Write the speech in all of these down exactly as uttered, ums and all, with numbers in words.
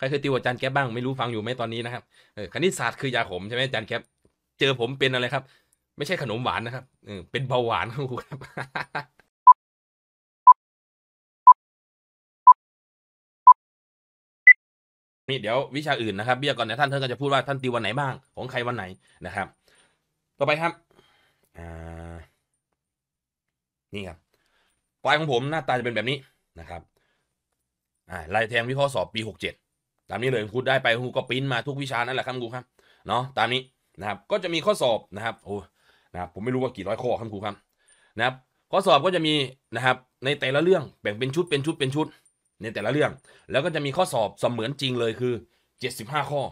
ใครเคยติวอาจารย์แก๊ปบ้างไม่รู้ฟังอยู่ไหมตอนนี้นะครับเออคณิตศาสตร์คือยาขมใช่ไหมอาจารย์แก๊ปเจอผมเป็นอะไรครับไม่ใช่ขนมหวานนะครับเออเป็นเบาหวานครับครูครับนี่เดี๋ยววิชาอื่นนะครับวิทยากรเนี่ยท่านท่านก็จะพูดว่าท่านติววันไหนบ้างของใครวันไหนนะครับต่อไปครับอ่านี่ครับไฟล์ของผมหน้าตาจะเป็นแบบนี้นะครับอ่าลายแทงวิเคราะห์สอบปีหกเจ็ดตามนี้เลยครูได้ไปครูก็ปริ้นมาทุกวิชานั่นแหละครับครูครับเนาะตามนี้นะครับก็จะมีข้อสอบนะครับโอ้นะครับผมไม่รู้ว่ากี่ร้อยข้อครับครูครับนะครับข้อสอบก็จะมีนะครับในแต่ละเรื่องแบ่งเป็นชุดเป็นชุดเป็นชุดในแต่ละเรื่องแล้วก็จะมีข้อสอบเสมือนจริงเลยคือเจ็ดสิบห้าข้อ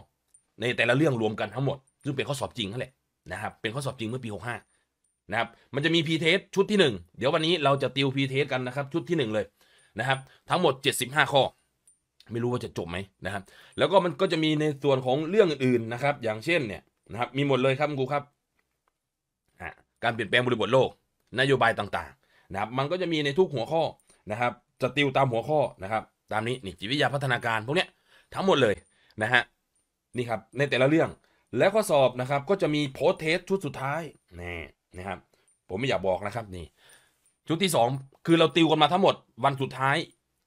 ในแต่ละเรื่องรวมกันทั้งหมดซึ่งเป็นข้อสอบจริงนั่นแหละนะครับเป็นข้อสอบจริงเมื่อปีหกห้านะครับมันจะมี พี เทส ชุดที่หนึ่งเดี๋ยววันนี้เราจะติว พี เทส กันนะครับชุดที่หนึ่งเลยนะครับทั้งหมดเจ็ดสิบห้าข้อไม่รู้ว่าจะจบไหมนะครับแล้วก็มันก็จะมีในส่วนของเรื่องอื่นนะครับอย่างเช่นเนี่ยนะครับมีหมดเลยครับครูครับการเปลี่ยนแปลงบริบทโลกนโยบายต่างๆนะครับมันก็จะมีในทุกหัวข้อนะครับจะติวตามหัวข้อนะครับตามนี้นี่จิตวิทยาพัฒนาการพวกเนี้ยทั้งหมดเลยนะฮะนี่ครับในแต่ละเรื่องและข้อสอบนะครับก็จะมีโพสเทสชุดสุดท้ายนี่นะครับผมไม่อยากบอกนะครับนี่ชุดที่สองคือเราติวกันมาทั้งหมดวันสุดท้าย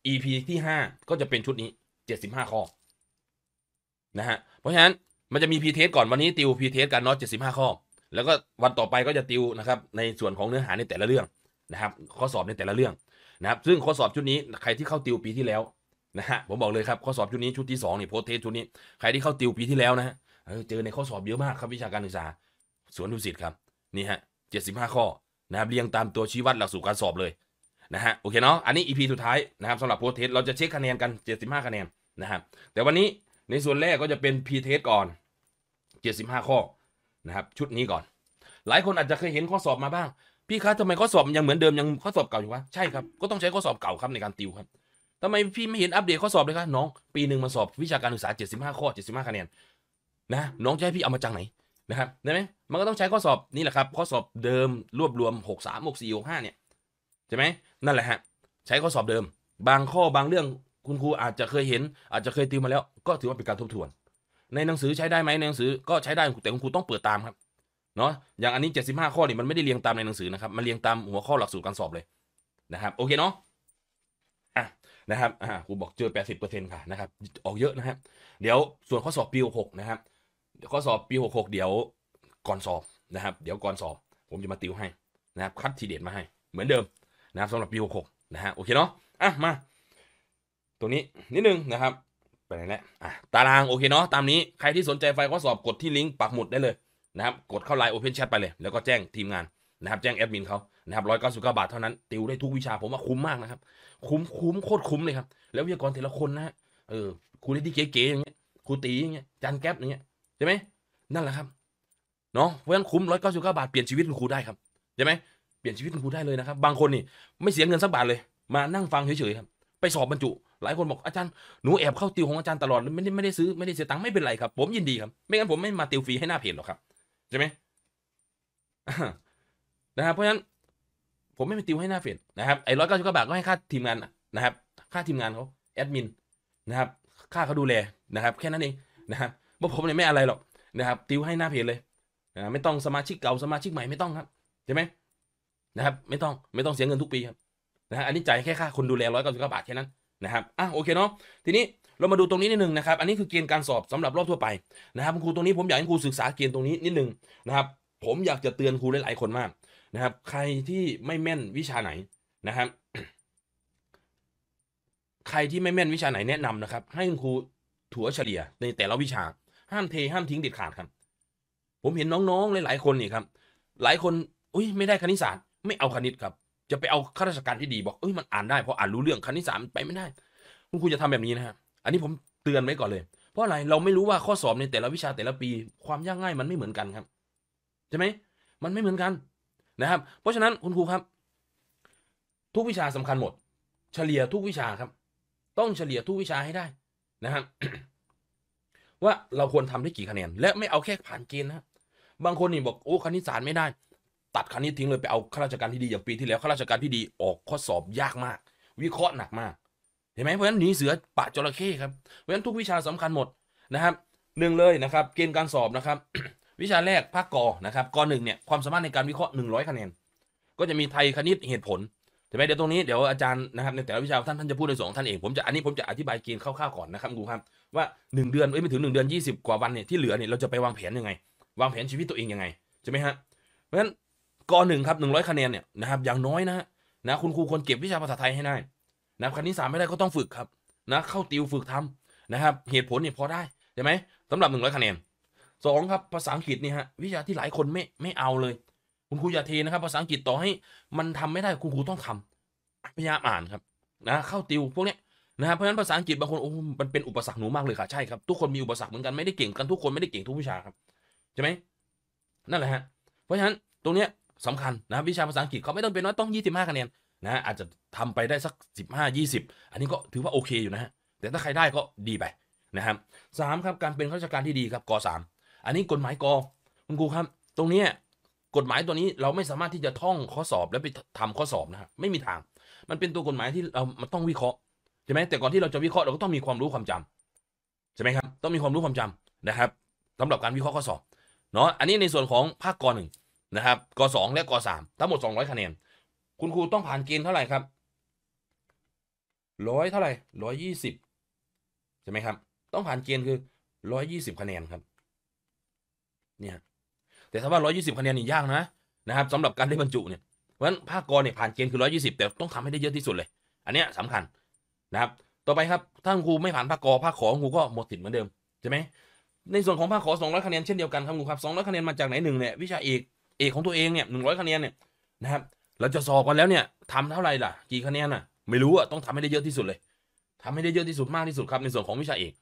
อี พี ที่ห้าก็จะเป็นชุดนี้เจ็ดสิบห้าข้อนะฮะเพราะฉะนั้นมันจะมี พี เทส ก่อนวันนี้ติว พี เทส กันเนาะเจ็ดสิบห้าข้อแล้วก็วันต่อไปก็จะติวนะครับในส่วนของเนื้อหาในแต่ละเรื่องนะครับข้อสอบในแต่ละเรื่องนะครับซึ่งข้อสอบชุดนี้ใครที่เข้าติวปีที่แล้วนะฮะผมบอกเลยครับข้อสอบชุดนี้ชุดที่สองนี่โพสเทสชุดนี้ใครที่เข้าติวปีที่แล้วนะฮะเจอในข้อสอบเยอะมากครับวิชาการศึกษาสวนดุสิตครับนี่ฮะเจ็ดสิบห้าข้อนะครับเรียงตามตัวชี้วัดหลักสูตรการสอบเลยนะฮะโอเคเนาะอันนี้ อี พี สุดท้ายนะครับสำหรับโพสเทสเราจะเช็คคะแนนกันเจ็ดสิบห้าคะแนนนะครับแต่วันนี้ในส่วนแรกก็จะเป็น พี เทส ก่อนเจ็ดสิบห้าข้อนะครับชุดนี้ก่อนหลายคนอาจจะเคยเห็นข้อสอบมาบ้างพี่คะทำไมข้อสอบยังเหมือนเดิมยังข้อสอบเก่าอยู่วะใช่ครับก็ต้องใช้ข้อสอบเก่าครับในการติวครับทำไมพี่ไม่เห็นอัปเดตข้อสอบเลยคะน้องปีหนึ่งมาสอบวิชาการศึกษาเจ็ดสิบห้าข้อเจ็ดสิบห้าคะแนนนะน้องจะให้พี่เอามาจากไหนนะครับได้ไหมมันก็ต้องใช้ข้อสอบนี่แหละครับข้อสอบเดิมรวบรวมหกสาม หกสี่ หกห้าเนี่ยใช่ไหมนั่นแหละฮะใช้ข้อสอบเดิมบางข้อบางเรื่องคุณครูอาจจะเคยเห็นอาจจะเคยติวมาแล้วก็ถือว่าเป็นการทบทวนในหนังสือใช้ได้ไหมในหนังสือก็ใช้ได้แต่คุณครูต้องเปิดตามครับเนาะอย่างอันนี้เจ็ดสิบห้าข้อนี่มันไม่ได้เรียงตามในหนังสือนะครับมันเรียงตามหัวข้อหลักสูตรการสอบเลยนะครับโอเคเนาะอ่ะนะครับอ่ะครูบอกเจอ แปดสิบเปอร์เซ็นต์ ค่ะนะครับออกเยอะนะครับเดี๋ยวส่วนข้อสอบปีหกหกนะครับข้อสอบปีหกหกเดี๋ยวก่อนสอบนะครับเดี๋ยวก่อนสอบผมจะมาติวให้นะครับคัดทีเด็ดมาให้เหมือนเดิมนะครับสำหรับปีหกหกนะฮะโอเคเนาะอ่ะมาตรงนี้นิดนึงนะครับไปไหนแล้วอ่ะตารางโอเคเนาะตามนี้ใครที่สนใจไฟล์ข้อสอบกดที่ลิงก์ปักหมุดได้เลยนะครับกดเข้า ไลน์ Open Chat ไปเลยแล้วก็แจ้งทีมงานนะครับแจ้งแอดมินเขานะครับร้อยเก้าสิบเก้าบาทเท่านั้นติวได้ทุกวิชาผมว่าคุ้มมากนะครับคุ้มคุ้มโคตรคุ้มเลยครับแล้ววิทยากรแต่ละคนนะฮะเออครูนิติเก๋ๆอย่างเงี้ยครูตีอย่างเงี้ยจันแก๊ปอย่างเงี้ยใช่ไหมนั่นแหละครับเนาะเพราะฉะนั้นคุ้มร้อยเก้าสิบเก้าบาทเปลี่ยนชีวิตคุณครูได้ครับใช่ไหมเปลี่ยนชีวิตคุณครูได้เลยนะครับบางคนนี่ไม่เสียเงินสักบาทเลยมานั่งฟังเฉยๆครับไปสอบบรรจุหลายคนบอกอาจารย์หนูแอบเข้าติวของอาจารย์ตลอดไม่ได้ไม่ได้ซื้อไม่ได้เสียตังค์ไม่เป็นไรครับผมยินดีครับไม่งั้นผมไม่มาติวฟรีให้หน้าเพจหรอกครับใช่ไหมนะครับเพราะฉะนั้นผมไม่ไปติวให้หน้าเพจนะครับไอ้ร้อยเก้าสิบเก้าบาทก็ให้ค่าทีมงานนะครับค่าทีมงานเขาแอดมินนะครับค่าเขาดูแลนะครับแค่นั้นเองนะครับว่าผมเนี่ยไม่อะไรหรอกนะครับติวให้หน้าเพจเลยนะไม่ต้องสมาชิกเก่าสมาชิกใหม่ไม่ต้องครับใช่ไหมนะครับไม่ต้องไม่ต้องเสียเงินทุกปีครับนะอันนี้จ่ายแค่ค่าคนดูแลร้อยเก้าสิบเก้าบาทแค่นั้นนะครับอ่ะโอเคเนาะทีนี้เรามาดูตรงนี้นิดนึงนะครับอันนี้คือเกณฑ์การสอบสำหรับรอบทั่วไปนะครับครูตรงนี้ผมอยากให้ครูศึกษาเกณฑ์ตรงนี้นิดนึงนะครับผมอยากจะเตือนครูหลายๆคนมากนะครับใครที่ไม่แม่นวิชาไหนนะครับ ใครที่ไม่แม่นวิชาไหนแนะนำนะครับให้ครูถั่วเฉลี่ยในแต่ละวิชาห้ามเทห้ามทิ้งเด็ดขาดครับผมเห็นน้องๆหลายๆคนนี่ครับหลายคนอุ้ยไม่ได้คณิตศาสตร์ไม่เอาคณิตครับจะไปเอาข้าราชการที่ดีบอกเอ้ยมันอ่านได้เพราะอ่านรู้เรื่องคณิตศาสตร์ไปไม่ได้คุณครูจะทำแบบนี้นะฮะอันนี้ผมเตือนไว้ก่อนเลยเพราะอะไรเราไม่รู้ว่าข้อสอบในแต่ละวิชาแต่ละปีความยากง่ายมันไม่เหมือนกันครับใช่ไหมมันไม่เหมือนกันนะครับเพราะฉะนั้นคุณครูครับทุกวิชาสำคัญหมดเฉลี่ยทุกวิชาครับต้องเฉลี่ยทุกวิชาให้ได้นะครับ ว่าเราควรทำได้กี่คะแนนและไม่เอาแค่ผ่านเกณฑ์นะบางคนนี่บอกโอ้คณิตศาสตร์ไม่ได้ตัดคณิตทิ้งเลยไปเอาข้าราชการที่ดีอย่างปีที่แล้วข้าราชการที่ดีออกข้อสอบยากมากวิเคราะห์หนักมาก เห็นไหมเพราะฉะนั้นหนีเสือปะจระเข้ครับเพราะฉะนั้นทุกวิชาสำคัญหมดนะครับหนึ่งเลยนะครับเกณฑ์การสอบนะครับ วิชาแรกภาคกอนะครับกอหนึ่งเนี่ยความสามารถในการวิเคราะห์หนึ่งร้อยคะแนนก็จะมีไทยคณิตเหตุผลเห็นไหมเดี๋ยวตรงนี้เดี๋ยวอาจารย์นะครับในแต่ละวิชาท่านท่านจะพูดในสองท่านเองผมจะอันนี้ผมจะอธิบายเกณฑ์คร่าวๆก่อนนะครับดูครับว่าหนึ่งเดือนเอ้ยไม่ถึงหนึ่งเดือนยี่สิบกว่าวันเนี่ยที่เหลือเนี่ยเราจะไปวางแผนยังไงวางแผนชีวิตตัวเองยังไงใช่ไหมฮะเพราะฉะนั้นกอหนึ่งครับหนึ่งร้อยคะแนนเนี่ยนะครับอย่างน้อยนะนะคุณครูควรเก็บวิชาภาษาไทยให้ได้นะคณิตศาสตร์ไม่ได้ก็ต้องฝึกครับนะเข้าติวฝึกทำนะครับเหตุผลเนี่ยพอได้ใช่ไหมสำหรับหนึ่งร้อยคะแนนสองครับภาษาอังกฤษนี่ฮะวิชาที่หลายคนไม่ไม่เอาเลยคุณครูอย่าเทนะครับภาษาอังกฤษต่อให้มันทำไม่ได้คุณครูต้องทำพยายามอ่านครับนะเข้าติวพวกเนี้ยนะครับเพราะฉะนั้นภาษาอังกฤษบางคนโอ้มันเป็นอุปสรรคหนูมากเลยค่ะใช่ครับทุกคนมีอุปสรรคเหมือนกันไม่ได้เก่งกันทุกคนไม่ได้เก่งทุกวิชาครับใช่ไหมนั่นแหละฮะเพราะฉะนั้นตรงเนี้ยสำคัญนะวิชาภาษาอังกฤษเขาไม่ต้องเป็นว่าต้องยี่สิบห้าคะแนนนะอาจจะทำไปได้สักสิบห้า ยี่สิบอันนี้ก็ถือว่าโอเคอยู่นะฮะแต่ถ้าใครได้ก็ดีไปนะครับสามครับการเป็นข้าราชการที่ดีครับกอสามอันนี้กฎหมายกอคุณครูครับตรงนี้กฎหมายตัวนี้เราไม่สามารถที่จะท่องข้อสอบแล้วไปทำข้อสอบนะครับไม่มีทางมันเป็นตัวกฎหมายที่เรามันต้องวิเคราะห์ใช่ไหมแต่ก่อนที่เราจะวิเคราะห์เราก็ต้องมีความรู้ความจำใช่ไหมครับต้องมีความรู้ความจำนะครับสำหรับการวิเคราะห์ข้อสอบเนาะอันนี้ในส่วนของภาคกอหนึ่งนะครับกอสองและกอสามทั้งหมดสองร้อยคะแนนคุณครูต้องผ่านเกณฑ์เท่าไหร่ครับร้อยเท่าไหร่ร้อยยี่สิบใช่ไหมครับต้องผ่านเกณฑ์คือหนึ่งร้อยยี่สิบคะแนนครับเนี่ยแต่ถ้าว่าหนึ่งร้อยยี่สิบคะแนนนี่ยากนะนะครับสำหรับการได้บรรจุเนี่ยเพราะฉะนั้นภาคกอเนี่ยผ่านเกณฑ์คือหนึ่งร้อยยี่สิบแต่ต้องทำให้ได้เยอะที่สุดเลยอันเนี้ยสำคัญนะครับต่อไปครับถ้าครูไม่ผ่านภาคกอภาคขอครูก็หมดติดเหมือนเดิมใช่ไหมในส่วนของภาคขอสองร้อยคะแนนเช่นเดียวกันครับครูครับสองร้อยคะแนนมาจากไหนหนึ่งเนี่ยวิชาเอกเอกของตัวเองเนี่ยหนึ่งร้อยคะแนนเนี่ยนะครับเราจะสอบกันแล้วเนี่ยทำเท่าไหร่ล่ะกี่คะแนนน่ะไม่รู้อ่ะต้องทำให้ได้เยอะที่สุดเลยทำให้ได้เยอะที่สุดมากที่สุดครับในส่วนของวิชาเอก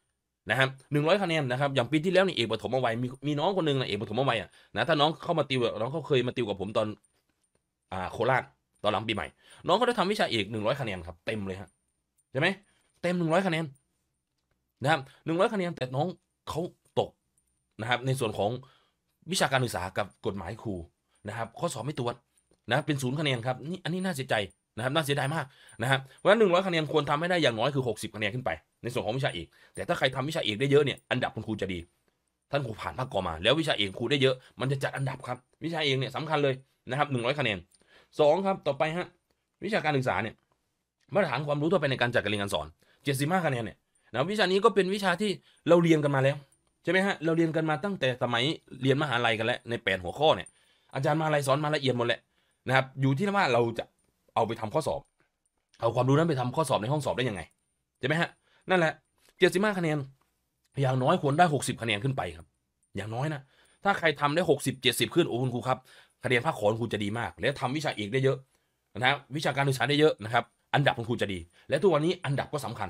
นะครับหนึ่งร้อยคะแนนนะครับอย่างปีที่แล้วนี่เอกปฐมวัยมีมีน้องคนหนึ่งนะเอกปฐมวัยอ่ะนะถ้าน้องเข้ามาติวน้องเขาเคยมาติวกับผมตอนอ่าโคราชตอนหลังปีใหม่น้องเขาได้ทำวิชาเอกหนึ่งร้อยคะแนนครับเต็มเลยฮะใช่ไหมเต็มหนึ่งร้อยคะแนนนะครับหนึ่งร้อยคะแนนแต่น้องเขาตกนะครับในส่วนของวิชาการศึกษากับกฎหมายครูนะครับข้อสอบไม่ตรวจนะเป็นศูนย์คะแนนครับนี่อันนี้น่าเสียใจนะครับน่าเสียดายมากนะครับเพราะฉะนั้นหนึ่งร้อยคะแนนควรทำให้ได้อย่างน้อยคือหกสิบคะแนนขึ้นไปในส่วนของวิชาเอกแต่ถ้าใครทำวิชาเอกได้เยอะเนี่ยอันดับคุณครูจะดีท่านครูผ่านภาคกอมาแล้ววิชาเอกครูได้เยอะมันจะจัดอันดับครับวิชาเอกเนี่ยสำคัญเลยนะครับหนึ่งร้อยคะแนนสองครับต่อไปฮะวิชาการศึกษาเนี่ยมาตรฐานความรู้ทั่วไปในการจัดการเรียนการสอนเจ็ดสิบห้าคะแนนเนี่ยนะวิชานี้ก็เป็นวิชาที่เราเรียนกันมาแล้วใช่ไหมฮะเราเรียนกันมาตั้งแต่สมัยเรียนมหาลัยกันแล้วในแปดหัวข้อเนี่ยอาจารย์มาลัยสอนมาละเอียดหมดแหละนะครับอยู่ที่ว่าเราจะเอาไปทำข้อสอบเอาความรู้นั้นไปทำข้อสอบในห้องสอบได้ยังไงใช่ไหมฮะนั่นแหละเจ็ดสิบห้าคะแนนอย่างน้อยควรได้หกสิบคะแนนขึ้นไปครับอย่างน้อยนะถ้าใครทำได้หกสิบ เจ็ดสิบขึ้นโอ้คุณครูครับคะแนนภาคขอคุณครูจะดีมากและทำวิชาเอกได้เยอะนะวิชาการศึกษาได้เยอะนะครับอันดับคุณครูจะดีและทุกวันนี้อันดับก็สำคัญ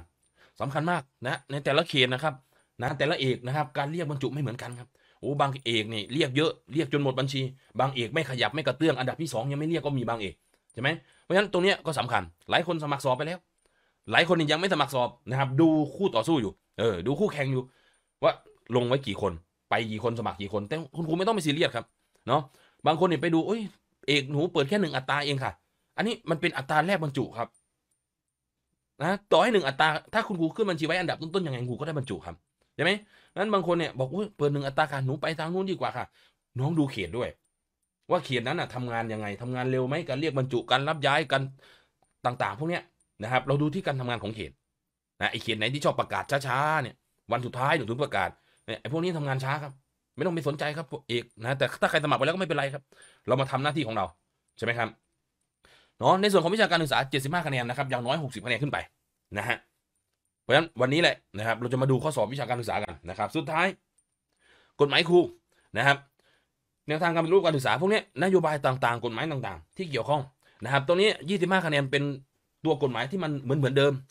สำคัญมากนะในแต่ละเขตนะครับนะแต่ละเอกนะครับการเรียกบรรจุไม่เหมือนกันครับโอ้บางเอกนี่เรียกเยอะเรียกจนหมดบัญชีบางเอกไม่ขยับไม่กระเตื้องอันดับที่สองยังไม่เรียกก็มีบางเอกใช่ไหมเพราะฉะนั้นตรงนี้ก็สำคัญหลายคนสมัครสอบไปแล้วหลายคนยังไม่สมัครสอบนะครับดูคู่ต่อสู้อยู่เออดูคู่แข่งอยู่ว่าลงไว้กี่คนไปกี่คนสมัครกี่คนแต่คุณครูไม่ต้องไปซีเรียสครับเนาะบางคนเนี่ยไปดูเอ้ยเอกหนูเปิดแค่หนึ่งอัตราเองค่ะอันนี้มันเป็นอัตราแรกบรรจุครับนะต่อให้หนึ่งอัตราถ้าคุณครูขึ้นบัญชีไว้อันดับต้นๆยังไงครูก็ได้บรรจุครับใช่ไหมนั้นบางคนเนี่ยบอกอุ้ยเปิดหนึ่งอัตราค่ะหนูไปทางนู้นดีกว่าค่ะน้องดูเขตด้วยว่าเขียนนั้นอ่ะทำงานยังไงทำงานเร็วไหมการเรียกบรรจุการรับย้ายกันต่างๆพวกเนี้ยนะครับเราดูที่การทำงานของเขตนะไอเขตไหนที่ชอบประกาศช้าๆเนี่ยวันสุดท้ายหนูถึงประกาศไอพวกนี้ทำงานช้าครับไม่ต้องไปสนใจครับเอกนะแต่ถ้าใครสมัครไปแล้วก็ไม่เป็นไรครับเรามาทำหน้าที่ของเราใช่ไหมครับเนาะในส่วนของวิชาการศึกษาเจ็ดสิบห้าคะแนนนะครับอย่างน้อยหกสิบคะแนนขึ้นไปนะฮะเพราะฉะนั้นวันนี้แหละนะครับเราจะมาดูข้อสอบวิชาการศึกษากันนะครับสุดท้ายกฎหมายครูนะครับแนวทางการปฏิรูปการศึกษาพวกนี้นโยบายต่างๆกฎหมายต่างๆที่เกี่ยวข้องนะครับตรงนี้ยี่สิบห้าคะแนนเป็นตัวกฎหมายที่มันเหมือนเหมือนเดิม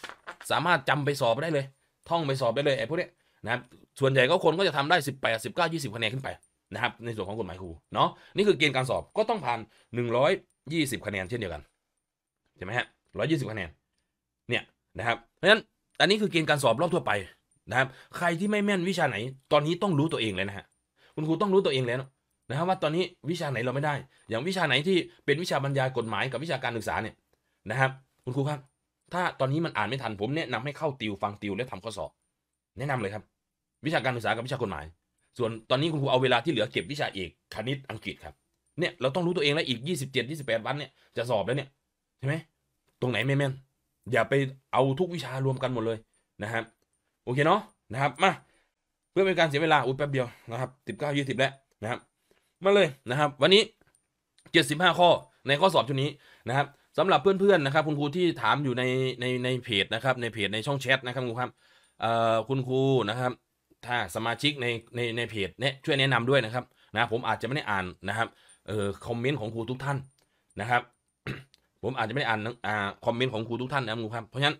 สามารถจำไปสอบได้เลยท่องไปสอบได้เลยไอ้พวกนี้นะครับส่วนใหญ่ก็คนก็จะทำได้สิบแปด สิบเก้า ยี่สิบคะแนนขึ้นไปนะครับในส่วนของกฎหมายครูเนาะนี่คือเกณฑ์การสอบก็ต้องผ่านหนึ่งร้อยยี่สิบคะแนนเช่นเดียวกันใช่ไหมฮะหนึ่งร้อยยี่สิบคะแนนเนี่ยนะครับเพราะฉะนั้นอันนี้คือเกณฑ์การสอบรอบทั่วไปนะครับใครที่ไม่แม่นวิชาไหนตอนนี้ต้องรู้ตัวเองเลยนะฮะคุณครูต้องรู้ตัวเองแล้วนะครับว่าตอนนี้วิชาไหนเราไม่ได้อย่างวิชาไหนที่เป็นวิชาบรรยายกฎหมายกับวิชาการศึกษาเนี่ยนะครับคุณครูครับ ถ้าตอนนี้มันอ่านไม่ทันผมแนะนำให้เข้าติวฟังติวและทำข้อสอบแนะนำเลยครับวิชาการศึกษากับวิชากฎหมายส่วนตอนนี้คุณครูเอาเวลาที่เหลือเก็บวิชาเอกคณิตอังกฤษครับเนี่ยเราต้องรู้ตัวเองแล้วอีกยี่สิบเจ็ด ยี่สิบแปดวันเนี่ยจะสอบแล้วเนี่ยใช่ไหมตรงไหนไม่แม่นอย่าไปเอาทุกวิชารวมกันหมดเลยนะครับโอเคเนาะนะครับมาเพื่อเป็นการเสียเวลาอุ้ยแป๊บเดียวนะครับสิบเก้า ยี่สิบแล้วนะครับมาเลยนะครับวันนี้เจ็ดสิบห้าข้อในข้อสอบชุดนี้นะครับสำหรับเพื่อนๆนะครับคุณครูที่ถามอยู่ในในในเพจนะครับในเพจในช่องแชทนะครับคุณครูครับเอ่อคุณครูนะครับถ้าสมาชิกในในในเพจเนี่ยช่วยแนะนำด้วยนะครับนะผมอาจจะไม่ได้อ่านนะครับเอ่อคอมเมนต์ของครูทุกท่านนะครับ ผมอาจจะไม่ได้อ่านอ่าคอมเมนต์ของครูทุกท่านนะครับคุณครูครับเพราะฉะนั้น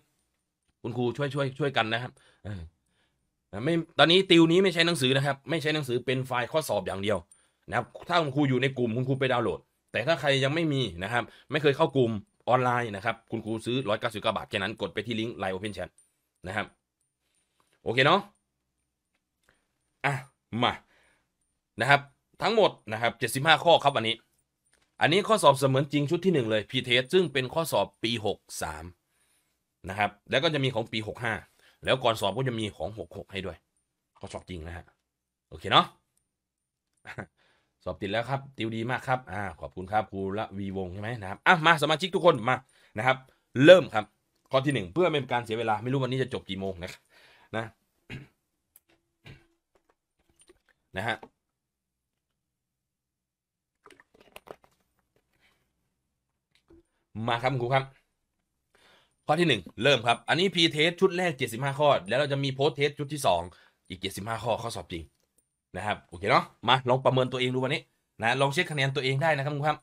คุณครูช่วยช่วยช่วยกันนะครับไม่ตอนนี้ติวนี้ไม่ใช้หนังสือนะครับไม่ใช้หนังสือเป็นไฟล์ข้อสอบอย่างเดียวนะครับถ้าคุณครูอยู่ในกลุ่มคุณครูไปดาวน์โหลดแต่ถ้าใครยังไม่มีนะครับไม่เคยเข้ากลุ่มออนไลน์นะครับคุณครูซื้อหนึ่งร้อยเก้าสิบเก้าบาทแค่นั้นกดไปที่ลิงก์ ไลน์ Open Chat นะครับโอเคเนาะอ่ะมานะครับทั้งหมดนะครับเจ็ดสิบห้าข้อครับอันนี้อันนี้ข้อสอบเสมือนจริงชุดที่หนึ่งเลย พี เทส ซึ่งเป็นข้อสอบปีหกสามนะครับแล้วก็จะมีของปีหกห้าแล้วก่อนสอบก็จะมีของหกหกให้ด้วยข้อสอบจริงนะฮะโอเคเนาะสอบติดแล้วครับติวดีมากครับอ่าขอบคุณครับครูละวีวงใช่ไหมนะครับอ่ะมาสมาชิกทุกคนมานะครับเริ่มครับข้อที่หนึ่งเพื่อไม่เป็นการเสียเวลาไม่รู้วันนี้จะจบกี่โมงนะนะนะฮะมาครับครูครับข้อที่หนึ่งเริ่มครับอันนี้ พี เทส ชุดแรกเจ็ดสิบห้าข้อแล้วเราจะมี โพสต์ เทส ชุดที่สองอีกเจ็ดสิบห้าข้อข้อสอบจริงนะครับโอเคเนาะมาลองประเมินตัวเองดูวันนี้นะลองเช็คคะแนนตัวเองได้นะครับครูครั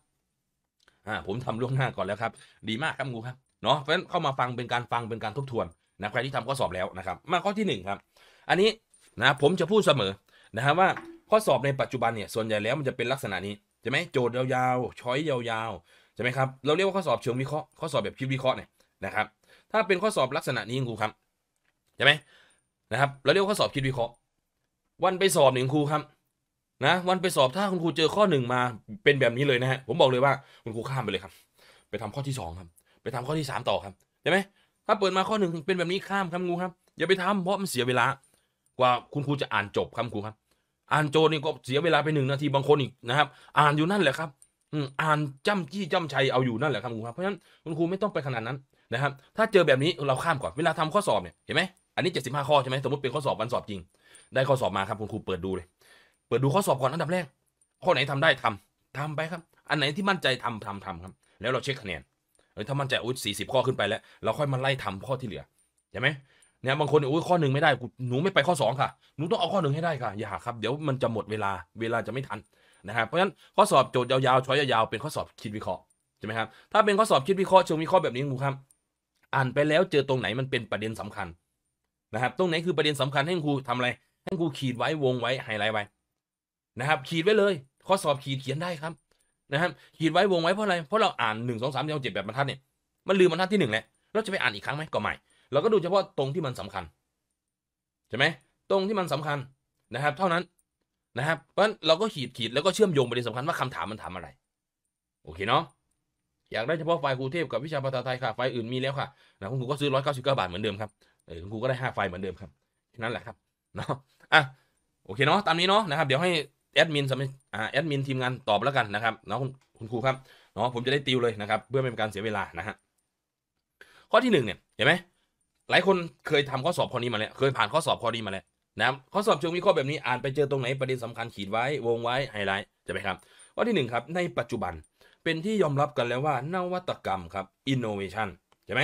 บอ่าผมทำล่วงหน้าก่อนแล้วครับดีมากครับครูครับเนาะเพราะฉะนั้นเข้ามาฟังเป็นการฟังเป็นการทบทวนนะใครที่ทำข้อสอบแล้วนะครับมาข้อที่หนึ่งครับอันนี้นะผมจะพูดเสมอนะครับว่าข้อสอบในปัจจุบันเนี่ยส่วนใหญ่แล้วมันจะเป็นลักษณะนี้ใช่ไหมโจทย์ยาวๆช้อยยาวๆใช่ไหมครับเราเรียกว่าข้อสอบเชิงวิเคราะห์ข้อสอบแบบคิดวิเคราะห์เนี่ยนะครับถ้าเป็นข้อสอบลักษณะนี้ครูครับใช่ไหมนะครับเราเรียกว่าข้อสอบคิดวิเคราะห์วันไปสอบหนึ่งครูครับนะวันไปสอบถ้าคุณครูเจอข้อหนึ่งมาเป็นแบบนี้เลยนะฮะผมบอกเลยว่าคุณครูข้ามไปเลยครับไปทำข้อที่สองครับไปทำข้อที่สามต่อครับใช่ไหมถ้าเปิดมาข้อหนึ่งเป็นแบบนี้ข้ามครับครูครับอย่าไปทำเพราะมันเสียเวลากว่าคุณครูจะอ่านจบครับครูครับอ่านโจนี่ก็เสียเวลาไปหนึ่งนาทีบางคนอีกนะครับอ่านอยู่นั่นแหละครับอ่านจ้ำจี้จ้ำชัยเอาอยู่นั่นแหละครับครูครับเพราะฉะนั้นคุณครูไม่ต้องไปขนาดนั้นนะครับถ้าเจอแบบนี้เราข้ามก่อนเวลาทำข้อสอบเนี่ยเห็นไหมอันนี้เจ็ดสิบห้าข้อใช่ไหมสมมติเป็นข้อสอบวันสอบจริงได้ข้อสอบมาครับคุณครูเปิดดูเลยเปิดดูข้อสอบก่อนอันดับแรกข้อไหนทำได้ทำทำไปครับอันไหนที่มั่นใจทำทำทำครับแล้วเราเช็คคะแนนถ้ามั่นใจโอ้ยสี่สิบข้อขึ้นไปแล้วเราค่อยมาไล่ทำข้อที่เหลือใช่ไหมเนี่ยบางคนโอ้ยข้อหนึ่งไม่ได้หนูไม่ไปข้อสองค่ะหนูต้องเอาข้อหนึ่งให้ได้ค่ะอย่าครับเดี๋ยวมันจะหมดเวลาเวลาจะไม่ทันนะครับเพราะฉะนั้นข้อสอบโจทย์ยาวๆช้อยยาวๆเป็นข้อสอบคิดวิเคราะห์ใช่ไหมครับถ้าเป็นข้อสอบคิดวิเคราะห์เชิงวิเคราะห์แบบนี้ครูครับอ่านไปแล้วเจอตรงไหนมันเป็นประเด็นสำคัญนะครับตรงไหนคือประเด็นสำคัญให้ครูทำอะไรให้ครูขีดไว้วงไว้ไฮไลท์ไว้นะครับขีดไว้เลยข้อสอบขีดเขียนได้ครับนะครับขีดไว้วงไว้เพราะอะไรเพราะเราอ่านหนึ่งสองสามเดียวเจ็ดแบบบรรทัดเนี่ยมันลืมบรรทัดที่หนึ่งแล้วเราจะไปอ่านอีกครั้งไหมก็ไม่เราก็ดูเฉพาะตรงที่มันสำคัญใช่ไหมตรงที่มันสำคัญนะครับเท่านั้นนะครับเพราะฉะนั้นเราก็ขีดขีดแล้วก็เชื่อมโยงประเด็นสำคัญว่าคำถามมันถามอะไรโอเคเนาะอยากได้เฉพาะไฟล์ครูเทพกับวิชาภาษาไทยค่ะไฟล์อื่นมีแล้วค่ะนะคุณครูก็ซื้อร้อยเก้าสิบเก้าบาทเหมือนเดิมครับเออคุณครูก็ได้ห้าไฟล์เหมือนเดิมครับนั่นแหละครับเนาะอ่ะโอเคเนาะตามนี้เนาะนะครับเดี๋ยวให้แอดมินสมัยอ่าแอดมินทีมงานตอบแล้วกันนะครับเนาะคุณครูครับเนาะผมจะได้ติวเลยนะครับเพื่อไม่เป็นการเสียเวลานะฮะข้อที่หนึ่งเนี่ยเห็นไหมหลายคนเคยทำข้อสอบข้อนี้มาแล้วเคยผ่านข้อสอบข้อนี้มาแล้วนะครับข้อสอบเชิงวิเคราะห์แบบนี้อ่านไปเจอตรงไหนประเด็นสำคัญขีดไว้วงไว้ไฮไลท์ใช่ไหมครับข้อที่หนึ่งครับในปัจจุบันเป็นที่ยอมรับกันแล้วว่านวัตกรรมครับ อินโนเวชัน ใช่ไหม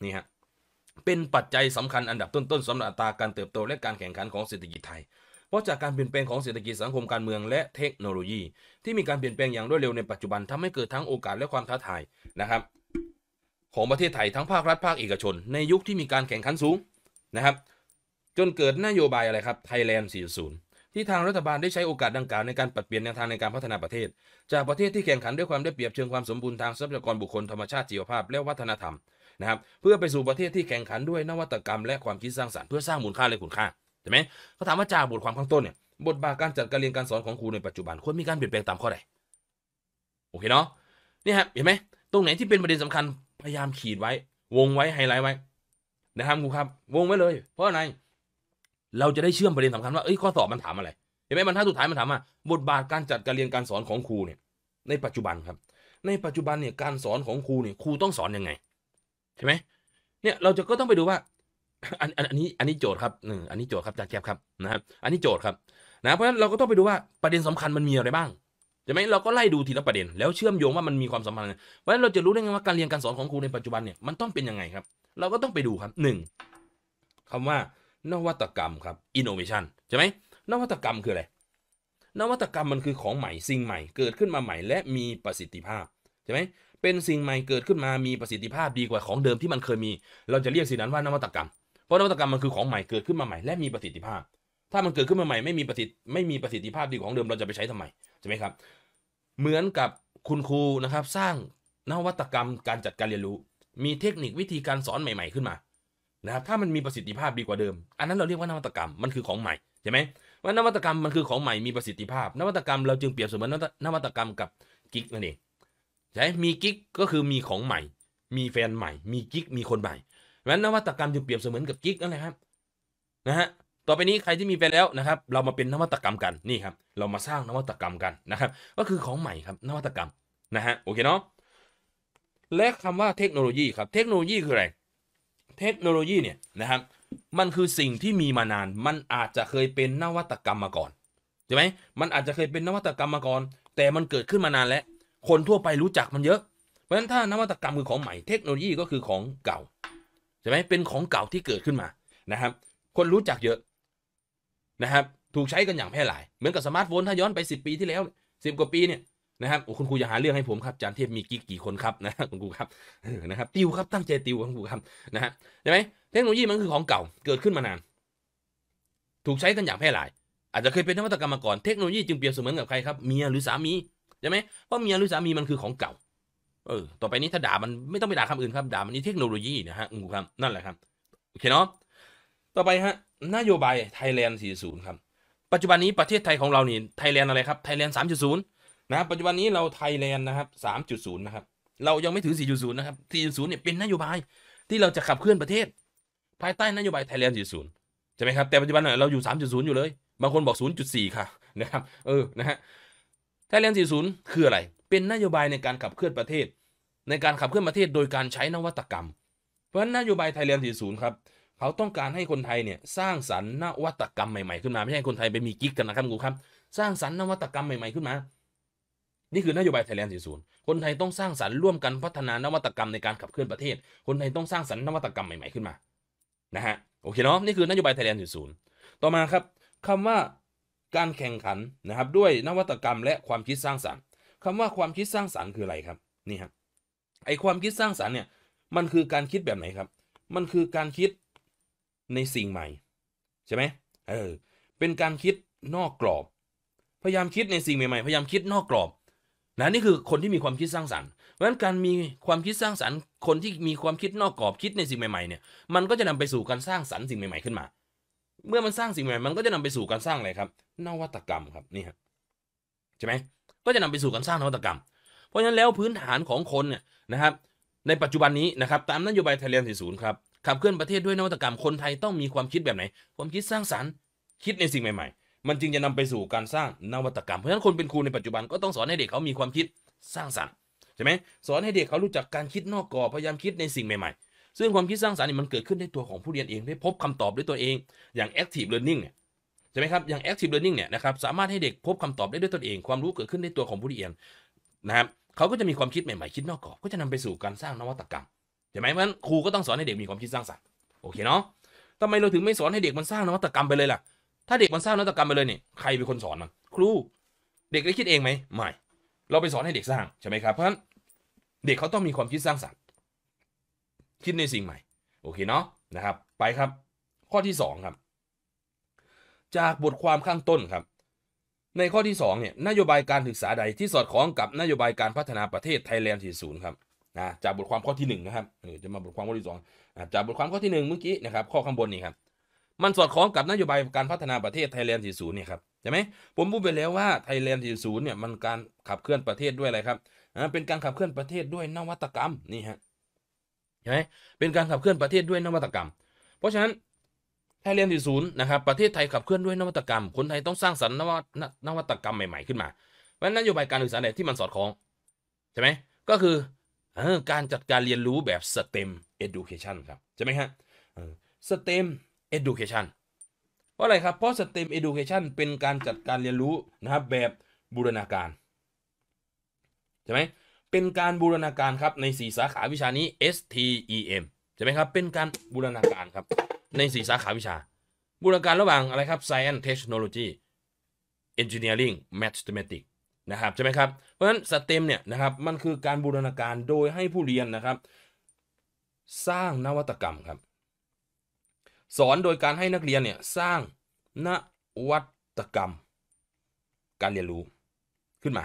นี่ฮะเป็นปัจจัยสำคัญอันดับต้นๆสำหรับอัตราการเติบโตและการแข่งขันของเศรษฐกิจไทยเพราะจากการเปลี่ยนแปลงของเศรษฐกิจสังคมการเมืองและเทคโนโลยีที่มีการเปลี่ยนแปลงอย่างรวดเร็วในปัจจุบันทำให้เกิดทั้งโอกาสและความท้าทายนะครับของประเทศไทยทั้งภาครัฐภาคเอกชนในยุคที่มีการแข่งขันสูงนะครับจนเกิดนโยบายอะไรครับ ไทยแลนด์ สี่จุดศูนย์ ที่ทางรัฐบาลได้ใช้โอกาสดังกล่าวในการปรับเปลี่ยนแนวทางในการพัฒนาประเทศจากประเทศที่แข่งขันด้วยความได้เปรียบเชิงความสมบูรณ์ทางทรัพยากรบุคคลธรรมชาติชีวภาพและวัฒนธรรมนะครับเพื่อไปสู่ประเทศที่แข่งขันด้วยนวัตกรรมและความคิดสร้างสรรค์เพื่อสร้างมูลค่าและคุณค่าใช่ไหมเขาถามว่าจากบทความข้างต้นเนี่ยบทบาทการจัดการเรียนการสอนของครูในปัจจุบันควรมีการเปลี่ยนแปลงตามข้อใดโอเคเนาะนี่ฮะเห็นไหมตรงไหนที่เป็นประเด็นสำคัญพยายามขีดไว้ วงไว้ไฮไลท์ไว้นะครับครูครับวงไว้เลยเพราะอะไรเราจะได้เชื่อมประเด็นสำคัญว่าเอ้ยข้อสอบมันถามอะไรเห็นไหมบรรทัดสุดท้ายมันถามว่าบทบาทการจัดการเรียนการสอนของครูเนี่ยในปัจจุบันครับในปัจจุบันเนี่ยการสอนของครูเนี่ยครูต้องสอนยังไงใช่ไหมเนี่ยเราจะก็ต้องไปดูว่าอันอันนี้อันนี้โจทย์ครับหนึ่งอันนี้โจทย์ครับจากแคปครับนะครับอันนี้โจทย์ครับนะเพราะฉะนั้นเราก็ต้องไปดูว่าประเด็นสำคัญมันมีอะไรบ้างใช่ไหมเราก็ไล่ดูทีละประเด็นแล้วเชื่อมโยงว่ามันมีความสัมพันธ์เพราะฉะนั้นเราจะรู้ได้ไงว่าการเรียนการสอนของครูในปัจจุบันเนี่ยมันต้องเป็นยังไงครับเราก็ต้องไปดูครับหนึ่งคำว่านวัตกรรมครับ innovation ใช่ไหมนวัตกรรมคืออะไรนวัตกรรมมันคือของใหม่สิ่งใหม่เกิดขึ้นมาใหม่และมีประสิทธิภาพใช่ไหมเป็นสิ่งใหม่เกิดขึ้นมามีประสิทธิภาพดีกว่าของเดิมที่มันเคยมีเราจะเรียกสิ่งนั้นว่านวัตกรรมเพราะนวัตกรรมมันคือของใหม่เกิดขึ้นมาใหม่และมีประสิทธิภาพถ้ามันเกิดขึ้นมาใหม่ไม่มีประสิทธิไม่มีประสิทธิภาพดีกว่าของเดิมเราจะไปใช้ทำไมใช่ไหมครับเหมือนกับคุณครูนะครับสร้างนวัตกรรมการจัดการเรียนรู้มีเทคนิควิธีการสอนใหม่ๆขึ้นมานะครับถ้ามันมีประสิทธิภาพดีกว่าเดิมอันนั้นเราเรียกว่านวัตกรรมมันคือของใหม่ใช่ไหมว่านวัตกรรมมันคือของใหม่มีประสิทธิภาพนวัตกรรมเราจึงเปรียบเสมือนนวัตกรรมกับกิ๊กนั่นเองใช่มีกิ๊กก็คือมีของใหม่มีแฟนใหม่มีกิ๊กมีคนใหม่เพราะฉะนั้นนวัตกรรมจึงเปรียบเสมือนกับกิ๊กนั่นแหละครับนะฮะต่อไปนี้ใครที่มีแฟนแล้วนะครับเรามาเป็นนวัตกรรมกันนี่ครับเรามาสร้างนวัตกรรมกันนะครับก็คือของใหม่ครับนวัตกรรมนะฮะโอเคเนาะและคำว่าเทคโนโลยีครับเทคโนโลยีคืออะไรเทคโนโลยีเนี่ยนะครับมันคือสิ่งที่มีมานานมันอาจจะเคยเป็นนวัตกรรมมาก่อนใช่ไหมมันอาจจะเคยเป็นนวัตกรรมมาก่อนแต่มันเกิดขึ้นมานานแล้วคนทั่วไปรู้จักมันเยอะเพราะฉะนั้นถ้านวัตกรรมคือของใหม่เทคโนโลยีก็คือของเก่าใช่ไหมเป็นของเก่าที่เกิดขึ้นมานะครับคนรู้จักเยอะนะครับถูกใช้กันอย่างแพร่หลายเหมือนกับสมาร์ทโฟนถ้าย้อนไปสิบปีที่แล้วสิบกว่าปีเนี่ยนะครับคุณครูอย่าหาเรื่องให้ผมครับอาจารย์เทพมีกิ๊กกี่คนครับนะคุณครูครับนะครับติวครับตั้งใจติวคุณครูครับนะฮะใช่ไหมเทคโนโลยีมันคือของเก่าเกิดขึ้นมานานถูกใช้กันอย่างแพร่หลายอาจจะเคยเป็นนวัตกรรมมาก่อนเทคโนโลยีจึงเปรียบเสมือนกับใครครับเมียหรือสามีใช่ไหมเพราะเมียหรือสามีมันคือของเก่าเออต่อไปนี้ถ้าด่ามันไม่ต้องไปด่าคำอื่นครับด่ามันนี่เทคโนโลยีนะฮะคุณครูครับนั่นแหละครับโอเคเนาะต่อไปฮะนโยบายไทยแลนด์ สี่จุดศูนย์ ครับปัจจุบันนี้ประเทศไทยของเรานี่ไทยแลนด์อะไรครับไทยแลนด์ สามจุดศูนย์ นะปัจจุบันนี้เราไทยแลนด์นะครับ สามจุดศูนย์ นะครับเรายังไม่ถึง สี่จุดศูนย์ นะครับ สี่จุดศูนย์ เนี่ยเป็นนโยบายที่เราจะขับเคลื่อนประเทศภายใต้นโยบายไทยแลนด์ สี่จุดศูนย์ ใช่ไหมครับแต่ปัจจุบันเราอยู่ สามจุดศูนย์ อยู่เลยบางคนบอก ศูนย์จุดสี่ ค่ะนะครับเออนะฮะไทยแลนด์ สี่จุดศูนย์ คืออะไรเป็นนโยบายในการขับเคลื่อนประเทศในการขับเคลื่อนประเทศโดยการใช้นวัตกรรมเพราะฉะนั้นนโยบายไทยแลนด์ สี่จุดศูนย์ ครับเขาต้องการให้คนไทยเนี่ยสร้างสรรค์นวัตกรรมใหม่ๆขึ้นมาไม่ใช่คนไทยไปมีกิ๊กกันนะครับคุณครับสร้างสรรค์นวัตกรรมใหม่ๆขึ้นมานี่คือนโยบายไทยแลนด์ สี่จุดศูนย์ คนไทยต้องสร้างสรรค์ร่วมกันพัฒนานวัตกรรมในการขับเคลื่อนประเทศคนไทยต้องสร้างสรรค์นวัตกรรมใหม่ๆขึ้นมานะฮะโอเคเนาะนี่คือนโยบายไทยแลนด์ สี่จุดศูนย์ ต่อมาครับคำว่าการแข่งขันนะครับด้วยนวัตกรรมและความคิดสร้างสรรค์คำว่าความคิดสร้างสรรค์คืออะไรครับนี่ครับไอความคิดสร้างสรรค์เนี่ยมันคือการคิดแบบไหนครับมันคือการคิดในสิ่งใหม่ใช่ไหมเออเป็นการคิดนอกกรอบพยายามคิดในสิ่งใหม่ๆพยายามคิดนอกกรอบนะนี่คือคนที่มีความคิดสร้างสรรค์เพราะฉะนั้นการมีความคิดสร้างสรรค์คนที่มีความคิดนอกกรอบคิดในสิ่งใหม่ๆเนี่ยมันก็จะนำไปสู่การสร้างสรรค์สิ่งใหม่ๆขึ้นมาเมื่อมันสร้างสิ่งใหม่มันก็จะนำไปสู่การสร้างอะไรครับนวัตกรรมครับนี่ครับใช่ไหมก็จะนำไปสู่การสร้างนวัตกรรมเพราะฉะนั้นแล้วพื้นฐานของคนเนี่ยนะครับในปัจจุบันนี้นะครับตามนโยบายไทยแลนด์ สี่จุดศูนย์ ครับขับเคลื่อนประเทศด้วยนวัตกรรมคนไทยต้องมีความคิดแบบไหนความคิดสร้างสรรค์คิดในสิ่งใหม่ๆมันจึงจะนำไปสู่การสร้างนวัตกรรมเพราะฉะนั้นคนเป็นครูในปัจจุบันก็ต้องสอนให้เด็กเขามีความคิดสร้างสรรค์ใช่ไหมสอนให้เด็กเขารู้จักการคิดนอกกรอบพยายามคิดในสิ่งใหม่ๆซึ่งความคิดสร้างสรรค์นี่มันเกิดขึ้นในตัวของผู้เรียนเองได้พบคำตอบด้วยตัวเองอย่าง active learning เนี่ยใช่ไหมครับอย่าง active learning เนี่ยนะครับสามารถให้เด็กพบคำตอบได้ด้วยตนเองความรู้เกิดขึ้นในตัวของผู้เรียนนะครับเขาก็จะมีความคิดใหม่ๆคิดนอกกรอบก็จะนำไปสู่การสร้างนวัตกรรมใช่ไหมเพราะฉะนั้นครูก็ต้องสอนให้เด็กมีความคิดสร้างสรรค์โอเคเนาะทำไมเราถึงไม่สอนให้เด็กมันสร้างนวัตกรรมไปเลยล่ะถ้าเด็กมันสร้างนวัตกรรมไปเลยเนี่ยใครเป็นคนสอนมันครูเด็กได้คิดเองไหมไม่เราไปสอนให้เด็กสร้างใช่ไหมครับเพราะฉะนั้นเด็กเขาต้องมีความคิดสร้างสรรค์คิดในสิ่งใหม่โอเคเนาะนะครับไปครับข้อที่สองครับจากบทความข้างต้นครับในข้อที่สองเนี่ยนโยบายการศึกษาใดที่สอดคล้องกับนโยบายการพัฒนาประเทศไทยแลนด์ สี่จุดศูนย์ ครับนะจากบทความข้อที่หนึ่งนะครับเออจะมาบทความข้อที่สองจากบทความข้อที่หนึ่งเมื่อกี้นะครับข้อข้างบนนี่ครับมันสอดคล้องกับนโยบายการพัฒนาประเทศไทยแลนด์ สี่จุดศูนย์ เนี่ยครับใช่ไหมผมพูดไปแล้วว่าไทยแลนด์ สี่จุดศูนย์ เนี่ยมันการขับเคลื่อนประเทศด้วยอะไรครับอ่าเป็นการขับเคลื่อนประเทศด้วยนวัตกรรมนี่ฮะ ใช่ไหมเป็นการขับเคลื่อนประเทศด้วยนวัตกรรมเพราะฉะนั้นไทยแลนด์ สี่สิบ นะครับประเทศไทยขับเคลื่อนด้วยนวัตกรรมคนไทยต้องสร้างสรรค์นวัตนวัตกรรมใหม่ๆขึ้นมาเพราะฉะนั้นนโยบายการศึกษาไหนที่มันสอดคล้องใช่ไหมก็คือการจัดการเรียนรู้แบบ สเต็ม education ครับใช่ไหมฮะ สเต็ม education เพราะอะไรครับเพราะ สเต็ม education เป็นการจัดการเรียนรู้นะครับแบบบูรณาการใช่ไหมเป็นการบูรณาการครับในสี่สาขาวิชานี้ สเต็ม ใช่ไหมครับเป็นการบูรณาการครับในสี่สาขาวิชาบูรณาการระหว่างอะไรครับ Science Technology Engineering Mathematics นะครับใช่ไหมครับเพราะฉะนั้น สเต็ม เนี่ยนะครับมันคือการบูรณาการโดยให้ผู้เรียนนะครับสร้างนวัตกรรมครับสอนโดยการให้นักเรียนเนี่ยสร้างนวัตกรรมการเรียนรู้ขึ้นมา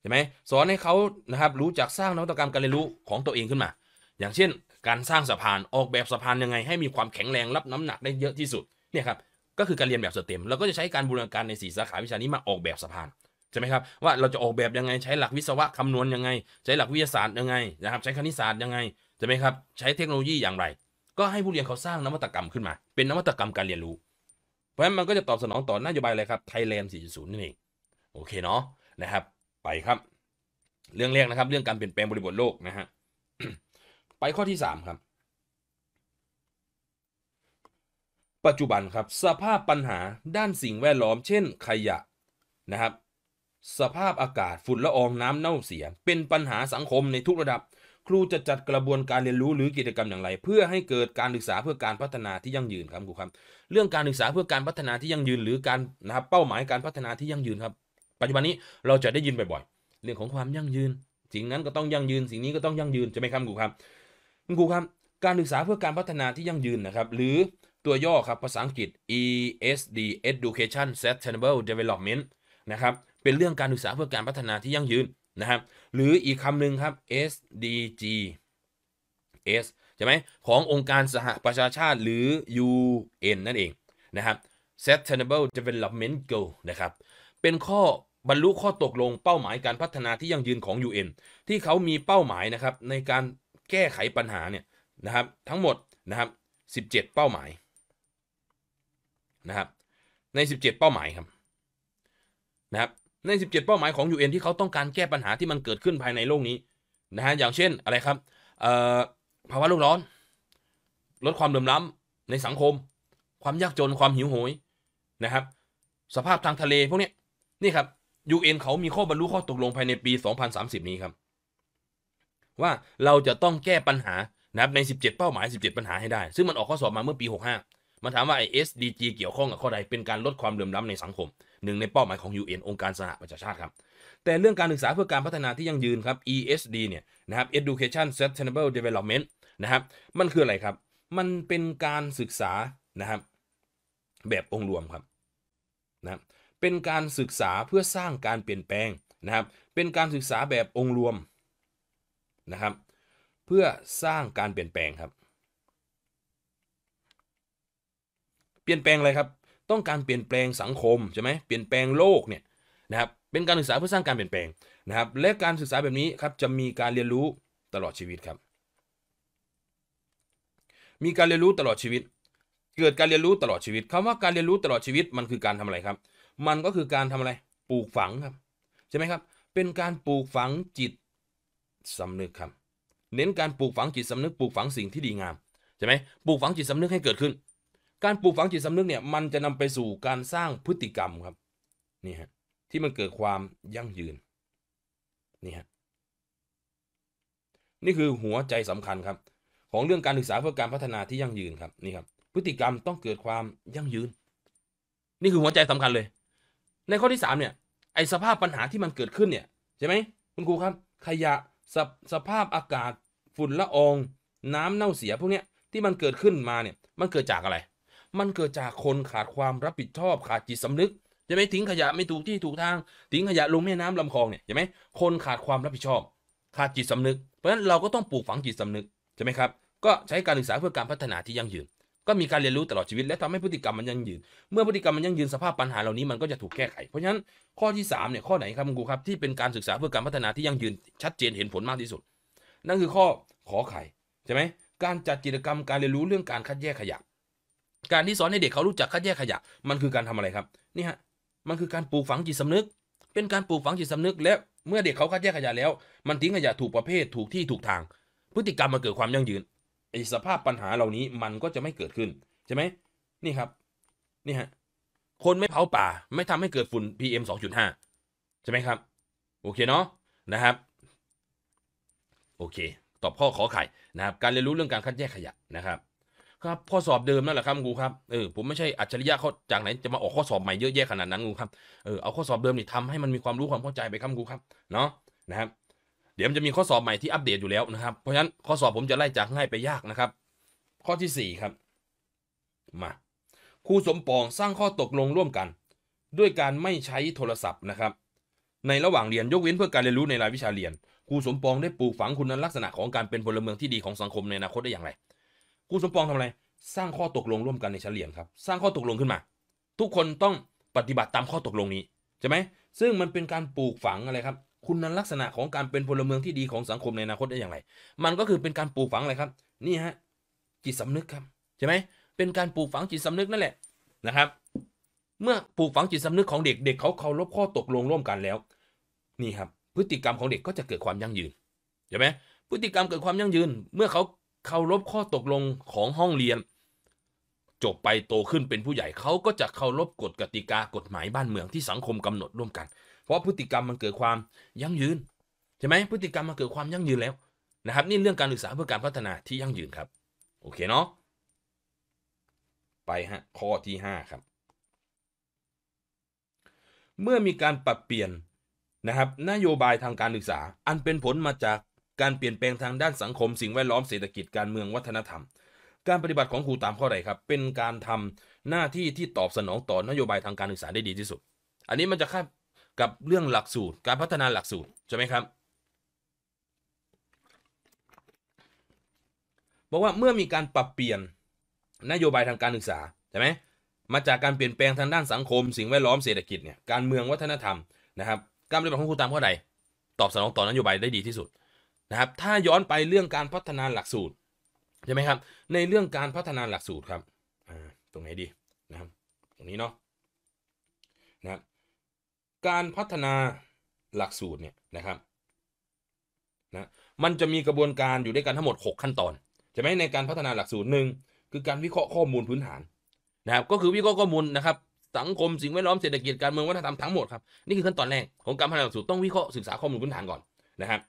ใช่ไหมสอนให้เขานะครับรู้จักสร้างนวัตกรรมการเรียนรู้ของตัวเองขึ้นมาอย่างเช่นการสร้างสะพานออกแบบสะพานยังไงให้มีความแข็งแรงรับน้ำหนักได้เยอะที่สุดเนี่ยครับก็คือการเรียนแบบสเต็มเราก็จะใช้การบูรณาการในสี่สาขาวิชานี้มาออกแบบสะพานใช่ไหมครับว่าเราจะออกแบบยังไงใช้หลักวิศวะคำนวณยังไงใช้หลักวิทยาศาสตร์ยังไงนะครับใช้คณิตศาสตร์ยังไงใช่ไหมครับใช้เทคโนโลยีอย่างไรก็ให้ผู้เรียนเขาสร้างนวัตกรรมขึ้นมาเป็นนวัตกรรมการเรียนรู้เพราะฉะนั้นมันก็จะตอบสนองต่อนโยบายอะไรครับ ไทยแลนด์ สี่จุดศูนย์ นั่นเองโอเคเนาะนะครับไปครับเรื่องแรกนะครับเรื่องการเปลี่ยนแปลงบริบทโลกนะฮะ ไปข้อที่สามครับปัจจุบันครับสภาพปัญหาด้านสิ่งแวดล้อมเช่นขยะนะครับสภาพอากาศฝุ่นละอองน้ำเน่าเสียเป็นปัญหาสังคมในทุกระดับครูจะจัดกระบวนการเรียนรู้หรือกิจกรรมอย่างไรเพื่อให้เกิดการศึกษาเพื่อการพัฒนาที่ยั่งยืนครับครูครับเรื่องการศึกษาเพื่อการพัฒนาที่ยั่งยืนหรือการนะครับเป้าหมายการพัฒนาที่ยั่งยืนครับปัจจุบันนี้เราจะได้ยินบ่อยๆเรื่องของความยั่งยืนสิ่งนั้นก็ต้องยั่งยืนสิ่งนี้ก็ต้องยั่งยืนใช่ไหมครับครูครับครูครับการศึกษาเพื่อการพัฒนาที่ยั่งยืนนะครับหรือตัวย่อครับภาษาอังกฤษ อี เอส ดี Education Sustainable Development นะครับเป็นเรื่องการศึกษาเพื่อการพัฒนาที่ยั่งยืนนะครับหรืออีกคำหนึ่งครับ เอส ดี จี เอส ใช่ไหมขององค์การสหประชาชาติหรือ ยู เอ็น นั่นเองนะครับ Sustainable Development Goal นะครับเป็นข้อบรรลุข้อตกลงเป้าหมายการพัฒนาที่ยั่งยืนของ ยู เอ็น ที่เขามีเป้าหมายนะครับในการแก้ไขปัญหาเนี่ยนะครับทั้งหมดนะครับสิบเจ็ดเป้าหมายนะครับในสิบเจ็ดเป้าหมายครับนะครับในสิบเจ็ดเป้าหมายของ ยู เอ็น ที่เขาต้องการแก้ปัญหาที่มันเกิดขึ้นภายในโลกนี้นะฮะอย่างเช่นอะไรครับภาวะโลกร้อนลดความเหลื่อมล้ำในสังคมความยากจนความหิวโหยนะครับสภาพทางทะเลพวกนี้นี่ครับ ยู เอ็น เขามีข้อบรรลุข้อตกลงภายในปีสองพันสามสิบนี้ครับว่าเราจะต้องแก้ปัญหานะครับในสิบเจ็ดเป้าหมายสิบเจ็ดปัญหาให้ได้ซึ่งมันออกข้อสอบมาเมื่อปีหกสิบห้ามันถามว่าไอ้ เอส ดี จี เกี่ยวข้องกับข้อใดเป็นการลดความเหลื่อมล้ำในสังคมหนึ่งในเป้าหมายของ ยู เอ็น องค์การสหประชาชาติครับแต่เรื่องการศึกษาเพื่อการพัฒนาที่ยั่งยืนครับ อี เอส ดี เนี่ยนะครับ Education Sustainable Development นะครับมันคืออะไรครับมันเป็นการศึกษานะครับแบบองค์รวมครับนะเป็นการศึกษาเพื่อสร้างการเปลี่ยนแปลงนะครับเป็นการศึกษาแบบองค์รวมนะครับเพื่อสร้างการเปลี่ยนแปลงครับเปลี่ยนแปลงอะไรครับต้องการเปลี่ยนแปลงสังคมใช่ไหมเปลี่ยนแปลงโลกเนี่ยนะครับเป็นการศึกษาเพื่อสร้างการเปลี่ยนแปลงนะครับและการศึกษาแบบนี้ครับจะมีการเรียนรู้ตลอดชีวิตครับมีการเรียนรู้ตลอดชีวิตเกิดการเรียนรู้ตลอดชีวิตคำว่าการเรียนรู้ตลอดชีวิตมันคือการทำอะไรครับมันก็คือการทำอะไรปลูกฝังครับใช่ไหมครับเป็นการปลูกฝังจิตสำนึกครับเน้นการปลูกฝังจิตสำนึกปลูกฝังสิ่งที่ดีงามใช่ไหมปลูกฝังจิตสำนึกให้เกิดขึ้นการปลูกฝังจิตสำนึกเนี่ยมันจะนำไปสู่การสร้างพฤติกรรมครับนี่ฮะที่มันเกิดความยั่งยืนนี่ฮะนี่คือหัวใจสำคัญครับของเรื่องการศึกษาเพื่อการพัฒนาที่ยั่งยืนครับนี่ครับพฤติกรรมต้องเกิดความยั่งยืนนี่คือหัวใจสำคัญเลยในข้อที่สามเนี่ยไอสภาพปัญหาที่มันเกิดขึ้นเนี่ยใช่ไหมคุณครูครับขยะ ส, สภาพอากาศฝุ่นละอองน้ำเน่าเสียพวกเนี้ยที่มันเกิดขึ้นมาเนี่ยมันเกิดจากอะไรมันเกิดจากคนขาดความรับผิดชอบขาดจิตสำนึกใช่ไหมทิ้งขยะไม่ถูกที่ถูกทางทิ้งขยะลงแม่น้ำลำคลองเนี่ยใช่ไหมคนขาดความรับผิดชอบขาดจิตสำนึกเพราะฉะนั้นเราก็ต้องปลูกฝังจิตสำนึกใช่ไหมครับก็ใช้การศึกษาเพื่อการพัฒนาที่ยั่งยืนก็มีการเรียนรู้ตลอดชีวิตและทำให้พฤติกรรมมันยั่งยืนเมื่อพฤติกรรมมันยั่งยืนสภาพปัญหาเหล่านี้มันก็จะถูกแก้ไขเพราะฉะนั้นข้อที่สามเนี่ยข้อไหนครับครูครับที่เป็นการศึกษาเพื่อการพัฒนาที่ยั่งยืนชัดเจนเห็นผลมากที่สุดนั่นคือข้อขอไข่ ใช่ไหมการจัดกิจกรรมการเรียนรู้เรื่องการคัดแยกขยะการที่สอนให้เด็กเขารู้จักคัดแยกขยะมันคือการทำอะไรครับนี่ฮะมันคือการปลูกฝังจิตสำนึกเป็นการปลูกฝังจิตสำนึกและเมื่อเด็กเขาคัดแยกขยะแล้วมันทิ้งขยะถูกประเภทถูกที่ถูกทางพฤติกรรมมันเกิดความยั่งยืนไอ้สภาพปัญหาเหล่านี้มันก็จะไม่เกิดขึ้นใช่ไหมนี่ครับนี่ฮะคนไม่เผาป่าไม่ทำให้เกิดฝุ่น พี เอ็ม สองจุดห้า ใช่ไหมครับโอเคเนาะนะครับโอเคตอบข้อขอไข่นะครับการเรียนรู้เรื่องการคัดแยกขยะนะครับครับข้อสอบเดิมนั่นแหละครับงูครับเออผมไม่ใช่อัจฉริยะเขาจากไหนจะมาออกข้อสอบใหม่เยอะแยะขนาดนั้นงูครับเออเอาข้อสอบเดิมนี่ทำให้มันมีความรู้ความเข้าใจไปครับงูครับเนาะนะครับเดี๋ยวมันจะมีข้อสอบใหม่ที่อัปเดตอยู่แล้วนะครับเพราะฉะนั้นข้อสอบผมจะไล่จากง่ายไปยากนะครับข้อที่สี่ครับมาครูสมปองสร้างข้อตกลงร่วมกันด้วยการไม่ใช้โทรศัพท์นะครับในระหว่างเรียนยกเว้นเพื่อการเรียนรู้ในรายวิชาเรียนครูสมปองได้ปลูกฝังคุณลักษณะของการเป็นพลเมืองที่ดีของสังคมในอนาคตได้อย่างไรครูสมปองทำอะไรสร้างข้อตกลงร่วมกันในชั้นเรียนครับสร้างข้อตกลงขึ้นมาทุกคนต้องปฏิบัติตามข้อตกลงนี้ใช่ไหมซึ่งมันเป็นการปลูกฝังอะไรครับคุณลักษณะของการเป็นพลเมืองที่ดีของสังคมในอนาคตได้อย่างไรมันก็คือเป็นการปลูกฝังอะไรครับนี่ฮะจิตสำนึกครับใช่ไหมเป็นการปลูกฝังจิตสำนึกนั่นแหละนะครับเมื่อปลูกฝังจิตสำนึกของเด็กเด็กเขาเคารพข้อตกลงร่วมกันแล้วนี่ครับพฤติกรรมของเด็กก็จะเกิดความยั่งยืนใช่ไหมพฤติกรรมเกิดความยั่งยืนเมื่อเขาเคารพข้อตกลงของห้องเรียนจบไปโตขึ้นเป็นผู้ใหญ่เขาก็จะเคารพกฎกติกากฎหมายบ้านเมืองที่สังคมกำหนดร่วมกันเพราะพฤติกรรมมันเกิดความยั่งยืนใช่ไหมพฤติกรรมมันเกิดความยั่งยืนแล้วนะครับนี่เรื่องการศึกษาเพื่อการพัฒนาที่ยั่งยืนครับโอเคเนาะไปฮะข้อที่ห้าครับเมื่อมีการปรับเปลี่ยนนะครับนโยบายทางการศึกษาอันเป็นผลมาจากการเปลี่ยนแปลงทางด้านสังคมสิ่งแวดล้อมเศรษฐกิจการเมืองวัฒนธรรมการปฏิบัติของครูตามข้อใดครับเป็นการทำหน้าที่ที่ตอบสนองต่อนโยบายทางการศึกษาได้ดีที่สุดอันนี้มันจะเข้ากับเรื่องหลักสูตรการพัฒนาหลักสูตรใช่ไหมครับบอกว่าเมื่อมีการปรับเปลี่ยนนโยบายทางการศึกษาใช่ไหมมาจากการเปลี่ยนแปลงทางด้านสังคมสิ่งแวดล้อมเศรษฐกิจเนี่ยการเมืองวัฒนธรรมนะครับการปฏิบัติของครูตามข้อใดตอบสนองต่อนโยบายได้ดีที่สุดนะครับถ้าย้อนไปเรื่องการพัฒนาหลักสูตรใช่ไหมครับในเรื่องการพัฒนาหลักสูตรครับตรงไหนดีนะครับตรงนี้เนาะนะครับการพัฒนาหลักสูตรเนี่ยนะครับนะมันจะมีกระบวนการอยู่ด้วยกันทั้งหมดหกขั้นตอนใช่ไหมในการพัฒนาหลักสูตรหนึ่งคือการวิเคราะห์ข้อมูลพื้นฐานนะครับก็คือวิเคราะห์ข้อมูลนะครับสังคมสิ่งแวดล้อมเศรษฐกิจการเมืองวัฒนธรรมทั้งหมดครับนี่คือขั้นตอนแรกของการพัฒนาหลักสูตรต้องวิเคราะห์ศึกษาข้อมูลพื้นฐานก่อนนะครับ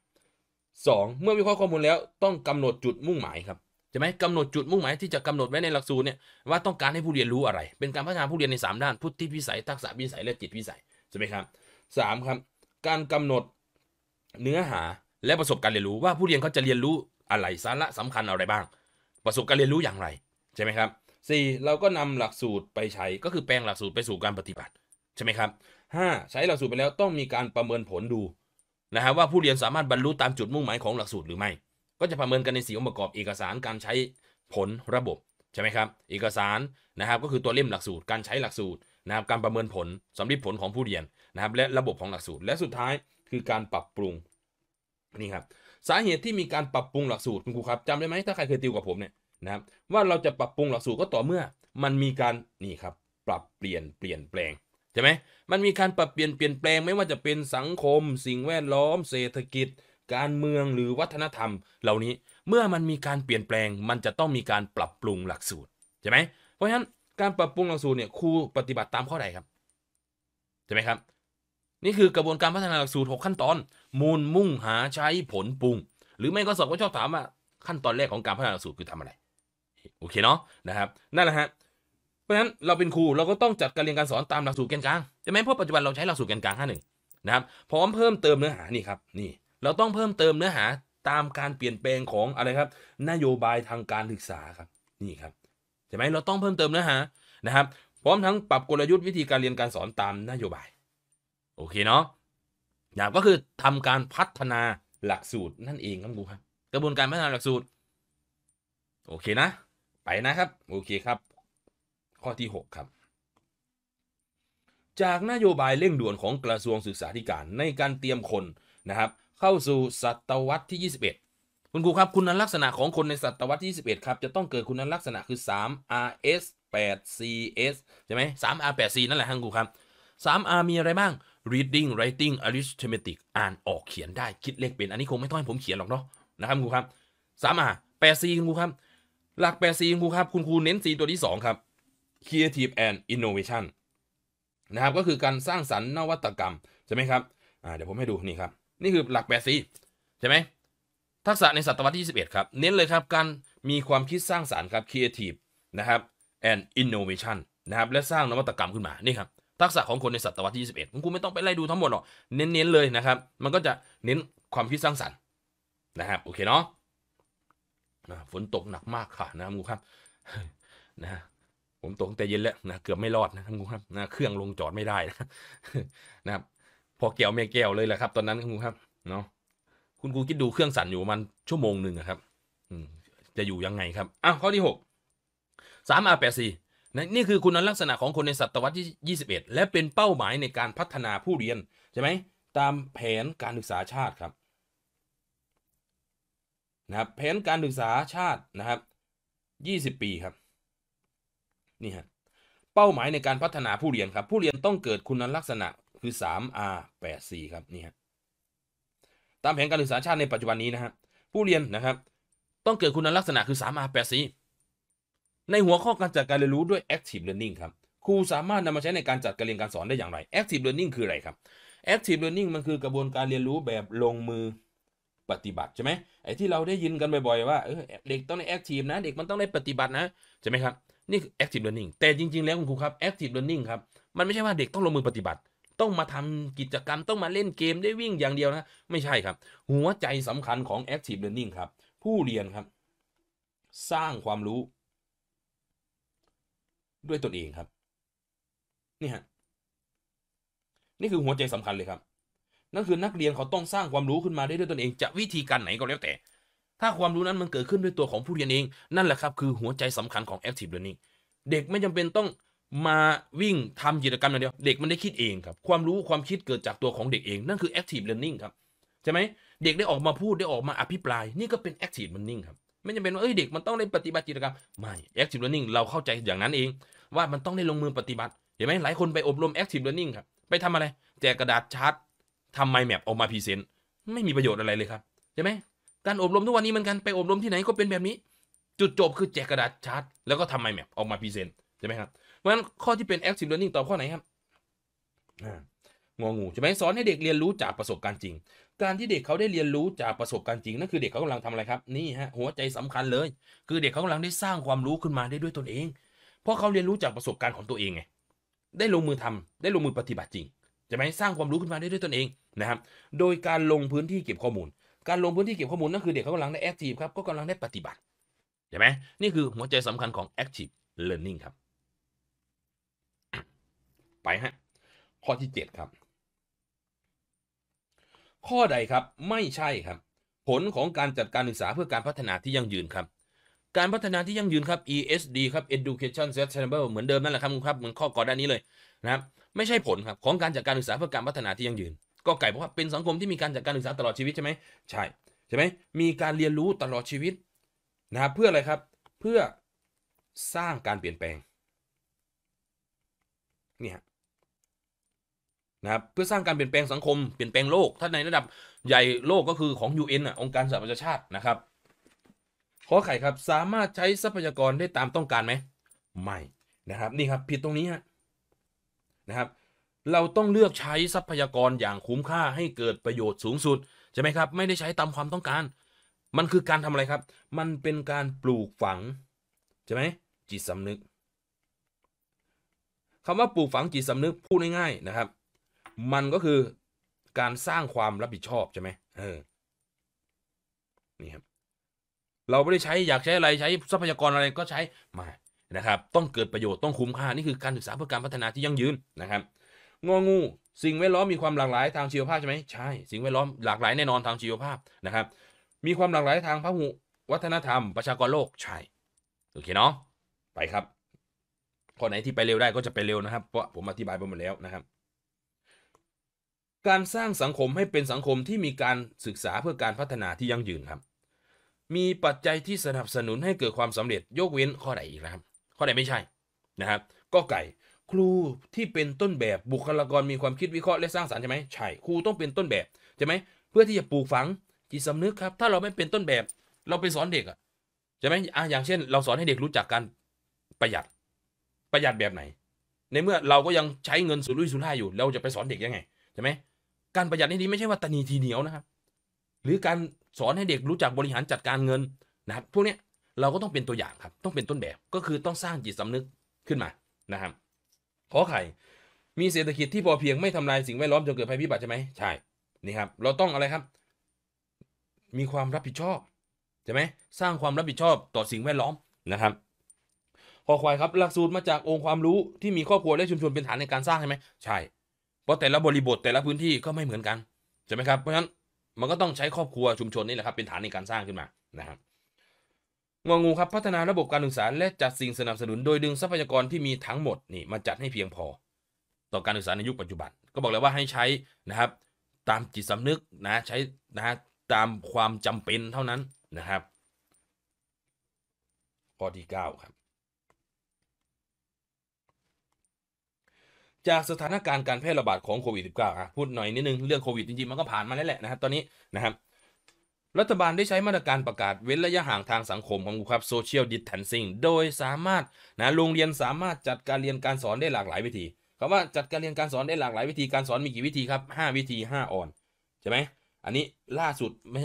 สองเมื่อวิเคราะห์ข้อมูลแล้วต้องกำหนดจุดมุ่งหมายครับใช่ไหมกำหนดจุดมุ่งหมายที่จะกำหนดไว้ในหลักสูตรเนี่ยว่าต้องการให้ผู้เรียนรู้อะไรเป็นการพัฒนาผู้เรียนในสามด้านพุทธิวิสัยทักษะวิสัยและจิตวิสัยใช่ไหมครับสามครับการกำหนดเนื้อหาและประสบการณ์เรียนรู้ว่าผู้เรียนเขาจะเรียนรู้อะไรสาระสำคัญอะไรบ้างประสบการณ์เรียนรู้อย่างไรใช่ไหมครับสี่เราก็นำหลักสูตรไปใช้ก็คือแปลงหลักสูตรไปสู่การปฏิบัติใช่ไหมครับห้าใช้หลักสูตรไปแล้วต้องมีการประเมินผลดูนะฮะว่าผู้เรียนสามารถบรรลุตามจุดมุ่งหมายของหลักสูตรหรือไม่ก็จะประเมินกันในสี่องค์ประกอบเอกสารการใช้ผลระบบใช่ไหมครับเอกสารนะครับก็คือตัวเล่มหลักสูตรการใช้หลักสูตรนะครับการประเมินผลสำลิดผลของผู้เรียนนะครับและระบบของหลักสูตรและสุดท้ายคือการปรับปรุงนี่ครับสาเหตุที่มีการปรับปรุงหลักสูตรคุณครูครับจำได้ไหมถ้าใครเคยติวกับผมเนี่ยนะครับว่าเราจะปรับปรุงหลักสูตรก็ต่อเมื่อมันมีการนี่ครับปรับเปลี่ยนเปลี่ยนแปลงใช่ไหมมันมีการปรับเปลี่ยนเปลี่ยนแปลงไม่ว่าจะเป็นสังคมสิ่งแวดล้อมเศรษฐกิจการเมืองหรือวัฒนธรรมเหล่านี้เมื่อมันมีการเปลี่ยนแปลงมันจะต้องมีการปรับปรุงหลักสูตรใช่ไหมเพราะฉะนั้นการปรับปรุงหลักสูตรเนี่ยครูปฏิบัติตามข้อใดครับใช่ไหมครับนี่คือกระบวนการพัฒนาหลักสูตรหกขั้นตอนมูลมุ่งหาใช้ผลปรุงหรือไม่ก็สอบก็ชอบถามว่าขั้นตอนแรกของการพัฒนาหลักสูตรคือทำอะไรโอเคเนาะนะครับนั่นแหละฮะเพราะฉะนั้นเราเป็นครูเราก็ต้องจัดการเรียนการสอนตามหลักสูตรแกนกลางใช่ไหมเพราะปัจจุบันเราใช้หลักสูตรแกนกลางห้าหนึ่งนะครับพร้อมเพิ่มเติมเนื้อหานี่ครับนี่เราต้องเพิ่มเติมเนื้อหาตามการเปลี่ยนแปลงของอะไรครับนโยบายทางการศึกษาครับนี่ครับใช่ไหมเราต้องเพิ่มเติมเนื้อหานะครับพร้อมทั้งปรับกลยุทธ์วิธีการเรียนการสอนตามนโยบายโอเคเนาะอย่างก็คือทำการพัฒนาหลักสูตรนั่นเองครับครูครับกระบวนการพัฒนาหลักสูตรโอเคนะไปนะครับโอเคครับข้อที่หกครับจากนโยบายเร่งด่วนของกระทรวงศึกษาธิการในการเตรียมคนนะครับเข้าสู่ศตวรรษที่ยี่สิบเอ็ด คุณครูครับคุณลักษณะของคนในศตวรรษที่ยี่สิบเอ็ดครับจะต้องเกิดคุณลักษณะคือสาม อาร์ เอส แปด ซี เอส ใช่ไหมสาม อาร์ แปด ซี นั่นแหละครับครูครับสาม อาร์ มีอะไรบ้าง reading writing arithmetic อ่านออกเขียนได้คิดเลขเป็นอันนี้คงไม่ต้องให้ผมเขียนหรอกเนาะนะครับครูครับสาม อาร์ แปด ซี คุณครูครับหลักแปด ซี คุณครูครับคุณครูเน้น C ตัวที่สองครับ creative and innovation นะครับก็คือการสร้างสรรค์นวัตกรรมใช่ไหมครับเดี๋ยวผมให้ดูนี่ครับนี่คือหลักแปด ซี ใช่ไหมทักษะในศตวรรษที่ยี่สิบเอ็ดครับเน้นเลยครับการมีความคิดสร้างสรรค์ครับ creative นะครับ and innovation นะครับและสร้างนวัตกรรมขึ้นมานี่ครับทักษะของคนในศตวรรษที่ยี่สิบเอ็ดคุณไม่ต้องไปไล่ดูทั้งหมดหรอกเน้นๆเลยนะครับมันก็จะเน้นความคิดสร้างสรรค์นะครับโอเคเนาะฝนตกหนักมากค่ะนะครับงูครับนะผมตกแต่เย็นแล้วนะเกือบไม่รอดนะครับงูครับนะเครื่องลงจอดไม่ได้นะครับพอแก้วไม่แก้วเลยแหละครับตอนนั้นงูครับเนาะคุณครูคิดดูเครื่องสั่นอยู่มันชั่วโมงหนึ่งครับจะอยู่ยังไงครับอ้าวข้อที่หก สาม อาร์ แปด ซี นี่คือคุณลักษณะของคนในศตวรรษที่ยี่สิบเอ็ดและเป็นเป้าหมายในการพัฒนาผู้เรียนใช่ไหมตามแผนการศึกษาชาติครับนะครับแผนการศึกษาชาตินะครับยี่สิบปีครับนี่ฮะเป้าหมายในการพัฒนาผู้เรียนครับผู้เรียนต้องเกิดคุณลักษณะคือสาม อาร์ แปด ซี ครับนี่ฮะตามแผนการศึกษาชาติในปัจจุบันนี้นะครับผู้เรียนนะครับต้องเกิดคุณลักษณะคือสาม อาร์ แปด ซีในหัวข้อการจัดการเรียนรู้ด้วย active learning ครับครูสามารถนำมาใช้ในการจัดการเรียนการสอนได้อย่างไร active learning คืออะไรครับ active learning มันคือกระบวนการเรียนรู้แบบลงมือปฏิบัติใช่ไหมไอ้ที่เราได้ยินกันบ่อยๆว่าเออเด็กต้องได้ active นะเด็กมันต้องได้ปฏิบัตินะใช่ไหมครับนี่คือ active learning แต่จริงๆแล้วคุณครูครับ active learning ครับมันไม่ใช่ว่าเด็กต้องลงมือปฏิบัติต้องมาทำกิจกรรมต้องมาเล่นเกมได้วิ่งอย่างเดียวนะไม่ใช่ครับหัวใจสำคัญของ active learning ครับผู้เรียนครับสร้างความรู้ด้วยตนเองครับนี่ฮะนี่คือหัวใจสำคัญเลยครับนั่นคือนักเรียนเขาต้องสร้างความรู้ขึ้นมาได้ด้วยตนเองจะวิธีการไหนก็แล้วแต่ถ้าความรู้นั้นมันเกิดขึ้นด้วยตัวของผู้เรียนเองนั่นแหละครับคือหัวใจสำคัญของ active learning เด็กไม่จำเป็นต้องมาวิ่งทำกิจกรรมอย่างเดียวเด็กมันได้คิดเองครับความรู้ความคิดเกิดจากตัวของเด็กเองนั่นคือ active learning ครับใช่ไหมเด็กได้ออกมาพูดได้ออกมาอภิปรายนี่ก็เป็น active learning ครับไม่จำเป็นว่าเอ้ยเด็กมันต้องได้ปฏิบัติกิจกรรมไม่ active learning เราเข้าใจอย่างนั้นเองว่ามันต้องได้ลงมือปฏิบัติเห็นไหมหลายคนไปอบรม active learning ครับไปทำอะไรแจกกระดาษชาร์ตทำไมแมปออกมาพรีเซนต์ไม่มีประโยชน์อะไรเลยครับใช่ไหมการอบรมทุกวันนี้มันกันไปอบรมที่ไหนก็เป็นแบบนี้จุดจบคือแจกกระดาษชาร์ตแล้วก็ทำไมแมปออกมาพรีเซนต์ใช่ไหมครับเพราะฉะนั้นข้อที่เป็น active learning ตอบข้อไหนครับงองูใช่ไหมสอนให้เด็กเรียนรู้จากประสบการณ์จริงการที่เด็กเขาได้เรียนรู้จากประสบการณ์จริงนั่นคือเด็กเขากำลังทำอะไรครับนี่ฮะหัวใจสำคัญเลยคือเด็กเขากำลังได้สร้างความรู้ขึ้นมาได้ด้วยตนเองเพราะเขาเรียนรู้จากประสบการณ์ของตัวเองไงได้ลงมือทำได้ลงมือปฏิบัติจริงใช่ไหมสร้างความรู้ขึ้นมาได้ด้วยตนเองนะครับโดยการลงพื้นที่เก็บข้อมูลการลงพื้นที่เก็บข้อมูลนั่นคือเด็กเขากำลังได้ active ครับก็กำลังได้ปฏิบัติใช่ไหมนี่คือหัวใจสำคัญของ active learning ครับไปฮะข้อที่เจ็ดครับข้อใดครับไม่ใช่ครับผลของการจัดการศึกษาเพื่อการพัฒนาที่ยั่งยืนครับการพัฒนาที่ยั่งยืนครับ อี เอส ดี ครับ Education Sustainable เหมือนเดิมนั่นแหละครับครับเหมือนข้อก่อนด้านนี้เลยนะครับไม่ใช่ผลครับของการจัดการศึกษาเพื่อการพัฒนาที่ยั่งยืนก็ไก่บอกว่าเป็นสังคมที่มีการจัดการศึกษาตลอดชีวิตใช่ไหมใช่ใช่ไหมมีการเรียนรู้ตลอดชีวิตนะครับเพื่ออะไรครับเพื่อสร้างการเปลี่ยนแปลงนี่ฮะนะครับเพื่อสร้างการเปลี่ยนแปลงสังคมเปลี่ยนแปลงโลกถ้าในระดับใหญ่โลกก็คือของ ยู เอ็น อ่ะองค์การสหประชาชาตินะครับข้อไข่ครับสามารถใช้ทรัพยากรได้ตามต้องการไหมไม่นะครับนี่ครับผิดตรงนี้ฮะนะครับเราต้องเลือกใช้ทรัพยากรอย่างคุ้มค่าให้เกิดประโยชน์สูงสุดใช่ไหมครับไม่ได้ใช้ตามความต้องการมันคือการทำอะไรครับมันเป็นการปลูกฝังใช่ไหมจิตสำนึกคำว่าปลูกฝังจิตสำนึกพูดง่ายๆนะครับมันก็คือการสร้างความรับผิดชอบใช่ไหมเออนี่ครับเราไม่ได้ใช้อยากใช้อะไรใช้ทรัพยากรอะไรก็ใช้มานะครับต้องเกิดประโยชน์ต้องคุ้มค่านี่คือการศึกษาเพื่อการพัฒนาที่ยั่งยืนนะครับงองูสิ่งแวดล้อมมีความหลากหลายทางชีวภาพใช่ไหมใช่สิ่งแวดล้อมหลากหลายแน่นอนทางชีวภาพนะครับมีความหลากหลายทางพหุวัฒนธรรมประชากรโลกใช่โอเคเนาะไปครับข้อไหนที่ไปเร็วได้ก็จะไปเร็วนะครับเพราะผมอธิบายไปหมดแล้วนะครับการสร้างสังคมให้เป็นสังคมที่มีการศึกษาเพื่อการพัฒนาที่ยั่งยืนครับ มีปัจจัยที่สนับสนุนให้เกิดความสำเร็จยกเว้นข้อใดอีกนะครับข้อใดไม่ใช่นะครับก็ไก่ครูที่เป็นต้นแบบบุคลากรมีความคิดวิเคราะห์และสร้างสรรค์ใช่ไหมใช่ครูต้องเป็นต้นแบบใช่ไหมเพื่อที่จะปลูกฝังจิตสำนึกครับถ้าเราไม่เป็นต้นแบบเราไปสอนเด็กอ่ะใช่ไหมอ่ะอย่างเช่นเราสอนให้เด็กรู้จักการประหยัดประหยัดแบบไหนในเมื่อเราก็ยังใช้เงินสุรุ่ยสุร่ายอยู่เราจะไปสอนเด็กยังไงใช่ไหมการประหยัดนี่ไม่ใช่ว่าตะนีทีเหนียวนะครับหรือการสอนให้เด็กรู้จักบริหารจัดการเงินนะครับพวกนี้เราก็ต้องเป็นตัวอย่างครับต้องเป็นต้นแบบก็คือต้องสร้างจิตสำนึกขึ้นมานะครับขอไข่มีเศรษฐกิจที่พอเพียงไม่ทำลายสิ่งแวดล้อมจนเกิดภัยพิบัติใช่ไหมใช่นี่ครับเราต้องอะไรครับมีความรับผิดชอบใช่ไหมสร้างความรับผิดชอบต่อสิ่งแวดล้อมนะครับขอควายครับหลักสูตรมาจากองค์ความรู้ที่มีครอบครัวและชุมชนเป็นฐานในการสร้างใช่ไหมใช่เพราะแต่ละบริบทแต่ละพื้นที่ก็ไม่เหมือนกันใช่ไหมครับเพราะฉะนั้นมันก็ต้องใช้ครอบครัวชุมชนนี่แหละครับเป็นฐานในการสร้างขึ้นมานะครับงงูครับพัฒนาระบบการศึกษาและจัดสิ่งสนับสนุนโดยดึงทรัพยากรที่มีทั้งหมดนี่มาจัดให้เพียงพอต่อการศึกษาในยุคปัจจุบันก็บอกแล้วว่าให้ใช้นะครับตามจิตสำนึกนะใช้นะตามความจำเป็นเท่านั้นนะครับข้อที่เก้าครับจากสถานการณ์การแพร่ระบาดของโควิด สิบเก้า อ่ะพูดหน่อยนิดนึงเรื่องโควิดจริงๆมันก็ผ่านมาแล้วแหละนะครับตอนนี้นะครับรัฐบาลได้ใช้มาตรการประกาศเว้นระยะห่างทางสังคมของครับ Social Distancing โดยสามารถนะโรงเรียนสามารถจัดการเรียนการสอนได้หลากหลายวิธีคำว่าจัดการเรียนการสอนได้หลากหลายวิธีการสอนมีกี่วิธีครับห้าวิธีห้าออนใช่ไหมอันนี้ล่าสุดไม่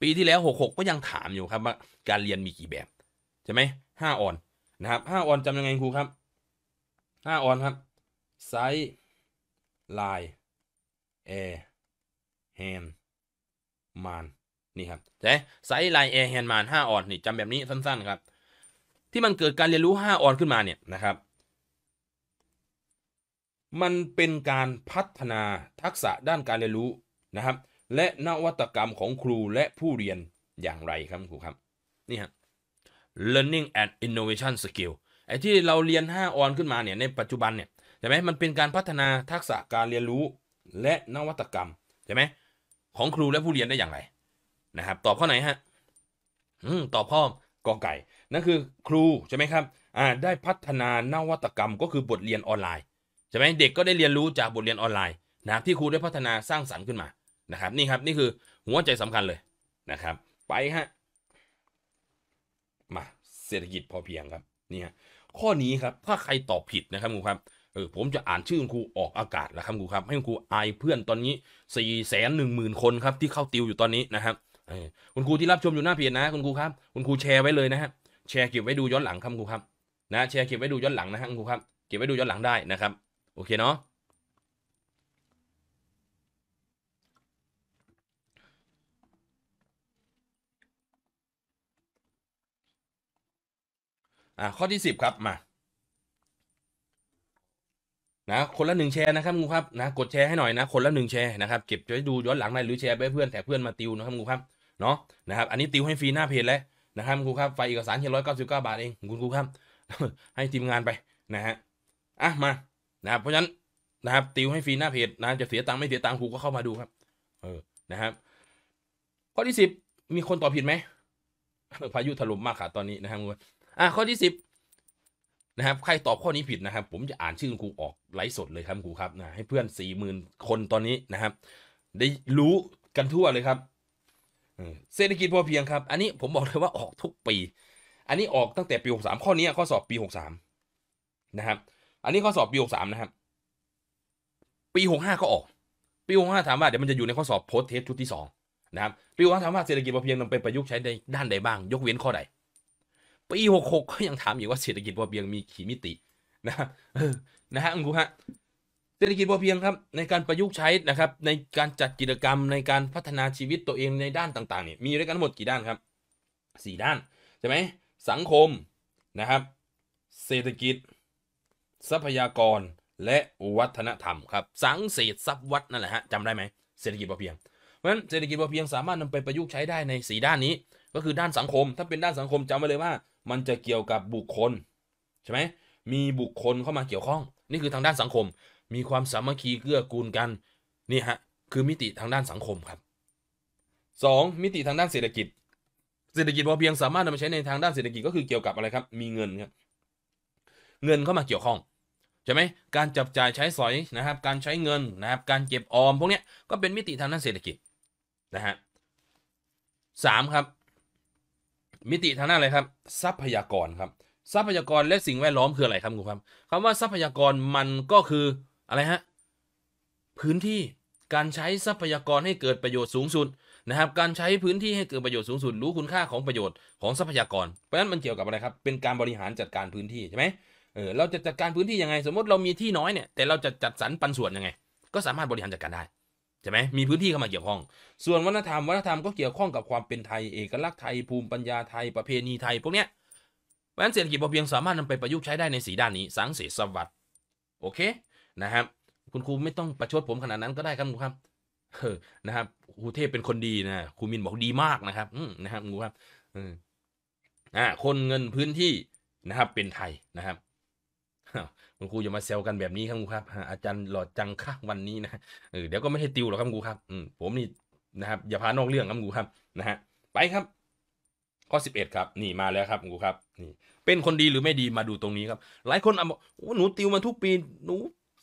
ปีที่แล้วหกหกก็ยังถามอยู่ครับว่าการเรียนมีกี่แบบใช่ไหมห้าออนนะครับห้าออนจำยังไงครูครับห้าออนครับไซส์ลายแอร์แฮนมานนี่ครับใช่ไซส์ลายแอร์แฮนมานห้าออนนี่จำแบบนี้สั้นๆครับที่มันเกิดการเรียนรู้ห้าออนขึ้นมาเนี่ยนะครับมันเป็นการพัฒนาทักษะด้านการเรียนรู้นะครับและนวัตกรรมของครูและผู้เรียนอย่างไรครับครูครับนี่ฮะ learning and innovation skill ไอ้ที่เราเรียนห้าออนขึ้นมาเนี่ยในปัจจุบันเนี่ยใช่ไหมมันเป็นการพัฒนาทักษะการเรียนรู้และนวัตกรรมใช่ไหมของครูและผู้เรียนได้อย่างไรนะครับตอบข้อไหนฮะอืมตอบข้อกอไก่นั่นคือครูใช่ไหมครับอ่าได้พัฒนานวัตกรรมก็คือบทเรียนออนไลน์ใช่ไหมเด็กก็ได้เรียนรู้จากบทเรียนออนไลน์นะที่ครูได้พัฒนาสร้างสรรค์ขึ้นมานะครับนี่ครับนี่คือหัวใจสำคัญเลยนะครับไปฮะมาเศรษฐกิจพอเพียงครับนี่ฮะข้อนี้ครับถ้าใครตอบผิดนะครับครูครับเออผมจะอ่านชื่อครูออกอากาศแล้วครับครูครับให้ครูอายเพื่อนตอนนี้สี่แสนหนึ่งหมื่นคนครับที่เข้าติวอยู่ตอนนี้นะครับคุณครูที่รับชมอยู่หน้าเพจนะคุณครูครับคุณครูแชร์ไว้เลยนะฮะแชร์เก็บไว้ดูย้อนหลังครับครูครับนะแชร์เก็บไว้ดูย้อนหลังนะครับครูครับเก็บไว้ดูย้อนหลังได้นะครับโอเคเนาะอ่ะข้อที่สิบครับมานะคนละหนึ่งแชร์นะครับงูครับนะกดแชร์ให้หน่อยนะคนละหนึ่งแชร์นะครับเก็บจะดูย้อนหลังได้หรือแชร์ไปเพื่อนแต่เพื่อนมาติวนะครับงูครับเนาะนะครับอันนี้ติวให้ฟรีหน้าเพจแล้วนะครับงูครับไฟเอกสารเพียงร้อยเก้าสิบเก้าบาทเองคุณครูครับให้ทีมงานไปนะฮะอ่ะมานะครับเพราะฉะนั้นนะครับติวให้ฟรีหน้าเพจนะจะเสียตังค์ไม่เสียตังค์ครูก็เข้ามาดูครับเออนะครับข้อที่สิบมีคนตอบผิดไหมพายุถล่มมากค่ะตอนนี้นะครับงูอ่ะข้อที่สิบนะครับใครตอบข้อนี้ผิดนะครับผมจะอ่านชื่อครูออกไลฟ์สดเลยครับครูครับนะให้เพื่อนสี่หมื่นคนตอนนี้นะครับได้รู้กันทั่วเลยครับเศรษฐกิจพอเพียงครับอันนี้ผมบอกเลยว่าออกทุกปีอันนี้ออกตั้งแต่ปีหกสามข้อนี้ข้อสอบปีหกสามนะครับอันนี้ข้อสอบปีหกสามนะครับปีหกห้าก็ออกปีหกห้าถามว่าเดี๋ยวมันจะอยู่ในข้อสอบโพสเทสชุดที่สองนะครับปีหกห้าถามว่าเศรษฐกิจพอเพียงนำไปประยุกต์ใช้ในด้านใดบ้างยกเว้นข้อใดปีหกหกก็ยังถามอยู่ว่าเศรษฐกิจพอเพียงมีขีมิตินะครับนะฮะคุณครูฮะเศรษฐกิจพอเพียงครับในการประยุกต์ใช้นะครับในการจัดกิจกรรมในการพัฒนาชีวิตตัวเองในด้านต่างๆเนี่ยมีด้วยกันทั้งหมดกี่ด้านครับสี่ด้านใช่ไหมสังคมนะครับเศรษฐกิจทรัพยากรและวัฒนธรรมครับสังเศษทรัพย์วัฒนั่นแหละฮะจำได้ไหมเศรษฐกิจพอเพียงเพราะฉะนั้นเศรษฐกิจพอเพียงสามารถนำไปประยุกต์ใช้ได้ในสี่ด้านนี้ก็คือด้านสังคมถ้าเป็นด้านสังคมจำไว้เลยว่ามันจะเกี่ยวกับบุคคลใช่ไหมมีบุคคลเข้ามาเกี่ยวข้องนี่คือทางด้านสังคมมีความสามัคคีเกื้อกูลกันนี่ฮะคือมิติทางด้านสังคมครับสองมิติทางด้านเศรษฐกิจ เศรษฐกิจพอเพียงสามารถนำมาใช้ในทางด้านเศรษฐกิจก็คือเกี่ยวกับอะไรครับมีเงินครับเงินเข้ามาเกี่ยวข้องใช่ไหมการจับจ่ายใช้สอยนะครับการใช้เงินนะครับการเก็บออมพวกนี้ก็เป็นมิติทางด้านเศรษฐกิจนะฮะสามครับมิติทางด้านอะไรครับทรัพยากรครับทรัพยากรและสิ่งแวดล้อมคืออะไรครับคุณครับคำว่าทรัพยากรมันก็คืออะไรฮะพื้นที่การใช้ทรัพยากรให้เกิดประโยชน์สูงสุดนะครับการใช้พื้นที่ให้เกิดประโยชน์สูงสุดรู้คุณค่าของประโยชน์ของทรัพยากรเพราะฉะนั้นมันเกี่ยวกับอะไรครับเป็นการบริหารจัดการพื้นที่ใช่ไหมเออเราจะจัดการพื้นที่ยังไงสมมติเรามีที่น้อยเนี่ยแต่เราจะจัดสรรปันส่วนยังไงก็สามารถบริหารจัดการได้ใช่ไหมมีพื้นที่เข้ามาเกี่ยวข้องส่วนวัฒนธรรมวัฒนธรรมก็เกี่ยวข้องกับความเป็นไทยเอกลักษณ์ไทยภูมิปัญญาไทยประเพณีไทยพวกเนี้ยเพราะฉะนั้นเศรษฐกิจพอเพียงสามารถนำไปประยุกต์ใช้ได้ในสีด้านนี้สังเสริฐสวัสดิ์โอเคนะครับคุณครูไม่ต้องประชดผมขนาดนั้นก็ได้ครับครูครับเออนะครับครูเทพเป็นคนดีนะครูมินบอกดีมากนะครับอืมนะครับครูครับอืมอ่าคนเงินพื้นที่นะครับเป็นไทยนะครับคุณครูอย่ามาแซวกันแบบนี้ครับครูครับอาจารย์หลอดจังค่ะวันนี้นะเออเดี๋ยวก็ไม่ให้ติวหรอกครับครูครับอืมผมนี่นะครับอย่าพานอกเรื่องครับครูครับนะฮะไปครับข้อสิบเอ็ดครับนี่มาแล้วครับครูครับนี่เป็นคนดีหรือไม่ดีมาดูตรงนี้ครับหลายคนอ่ะบอกว่าหนูติวมาทุกปีหนู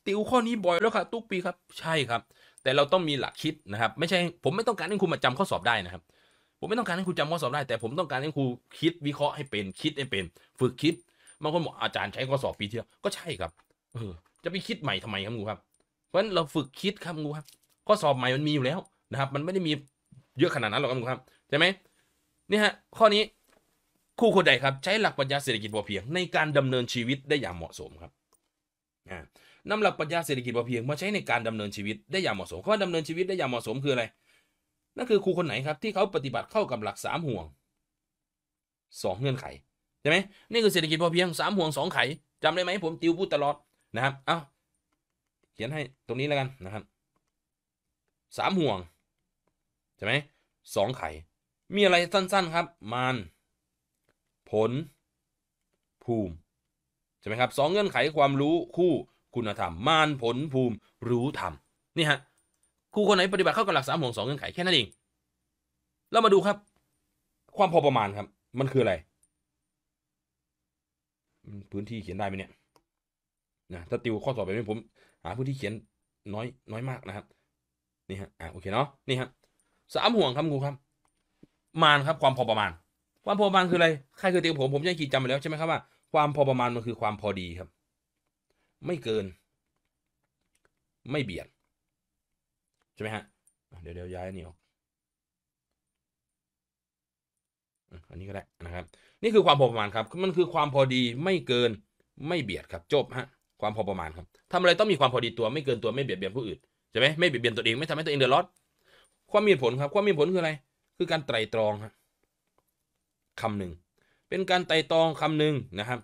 ติวข้อนี้บ่อยแล้วค่ะทุกปีครับใช่ครับแต่เราต้องมีหลักคิดนะครับไม่ใช่ผมไม่ต้องการให้ครูมาจำข้อสอบได้นะครับผมไม่ต้องการให้ครูจำข้อสอบได้แต่ผมต้องการให้ครูคิดวิเคราะห์ให้เป็นคิดให้เป็นฝึกคิดบางคนบอกอาจารย์ใช้ข้อสอบปีเที่ยวก็ใช่ครับเออจะไปคิดใหม่ทำไมครับครูครับเพราะฉะนั้นเราฝึกคิดครับครูครับข้อสอบใหม่มันมีอยู่แล้วนะครับมันไม่ได้มีเยอะขนาดนั้นหรอกครับครูครับใช่ไหมนี่ฮะข้อนี้ครูคนใดครับใช้หลักปรัชญาเศรษฐกิจพอเพียงในการดำเนินชีวิตได้อย่างเหมาะสมครับนำหลักปรัชญาเศรษฐกิจพอเพียงมาใช้ในการดำเนินชีวิตได้อย่างเหมาะสมข้อดำเนินชีวิตได้อย่างเหมาะสมคืออะไรนั่นคือครูคนไหนครับที่เขาปฏิบัติเข้ากับหลักสามห่วงสองเงื่อนไขใช่ไหมนี่คือเศรษฐกิจพอเพียงสามห่วงสองไขจำได้ไหมผมติวพูดตลอดนะครับเอ้าเขียนให้ตรงนี้แล้วกันนะครับสามห่วงใช่ไหมสองไขมีอะไรสั้นๆครับมารผลภูมิใช่ไหมครับสองเงื่อนไขความรู้คู่คุณธรรมมารผลภูมิรู้ธรรมนี่ฮะครูคนไหนปฏิบัติเข้ากับหลักสามห่วงสองเงื่อนไขแค่นั้นเองแล้วมาดูครับความพอประมาณครับมันคืออะไรพื้นที่เขียนได้ไหมเนี่ยนะถ้าติวข้อสอบไปผมหาพื้นที่เขียนน้อยน้อยมากนะครับนี่ฮะอ่ะโอเคเนาะนี่ฮะสามห่วงครับครูครับมารครับความพอประมาณความพอประมาณคืออะไรใครเคยติวผมผมจะขีดจำไปแล้วใช่ไหมครับว่าความพอประมาณมันคือความพอดีครับไม่เกินไม่เบียดใช่ไหมฮะเดี๋ยวเดี๋ยวย้ายนี่ออกอันนี้ก็ได้นะครับนี่คือความพอประมาณครับมันคือความพอดีไม่เกินไม่เบียดครับจบฮะความพอประมาณครับทำอะไรต้องมีความพอดีตัวไม่เกินตัวไม่เบียดเบียนผู้อื่นใช่ไหมไม่เบียดเบียนตัวเองไม่ทำให้ตัวเองเดือดร้อนความมีผลครับความมีผลคืออะไรคือการไตร่ตรองครับคำหนึ่งเป็นการไตร่ตรองคำหนึ่งนะครับ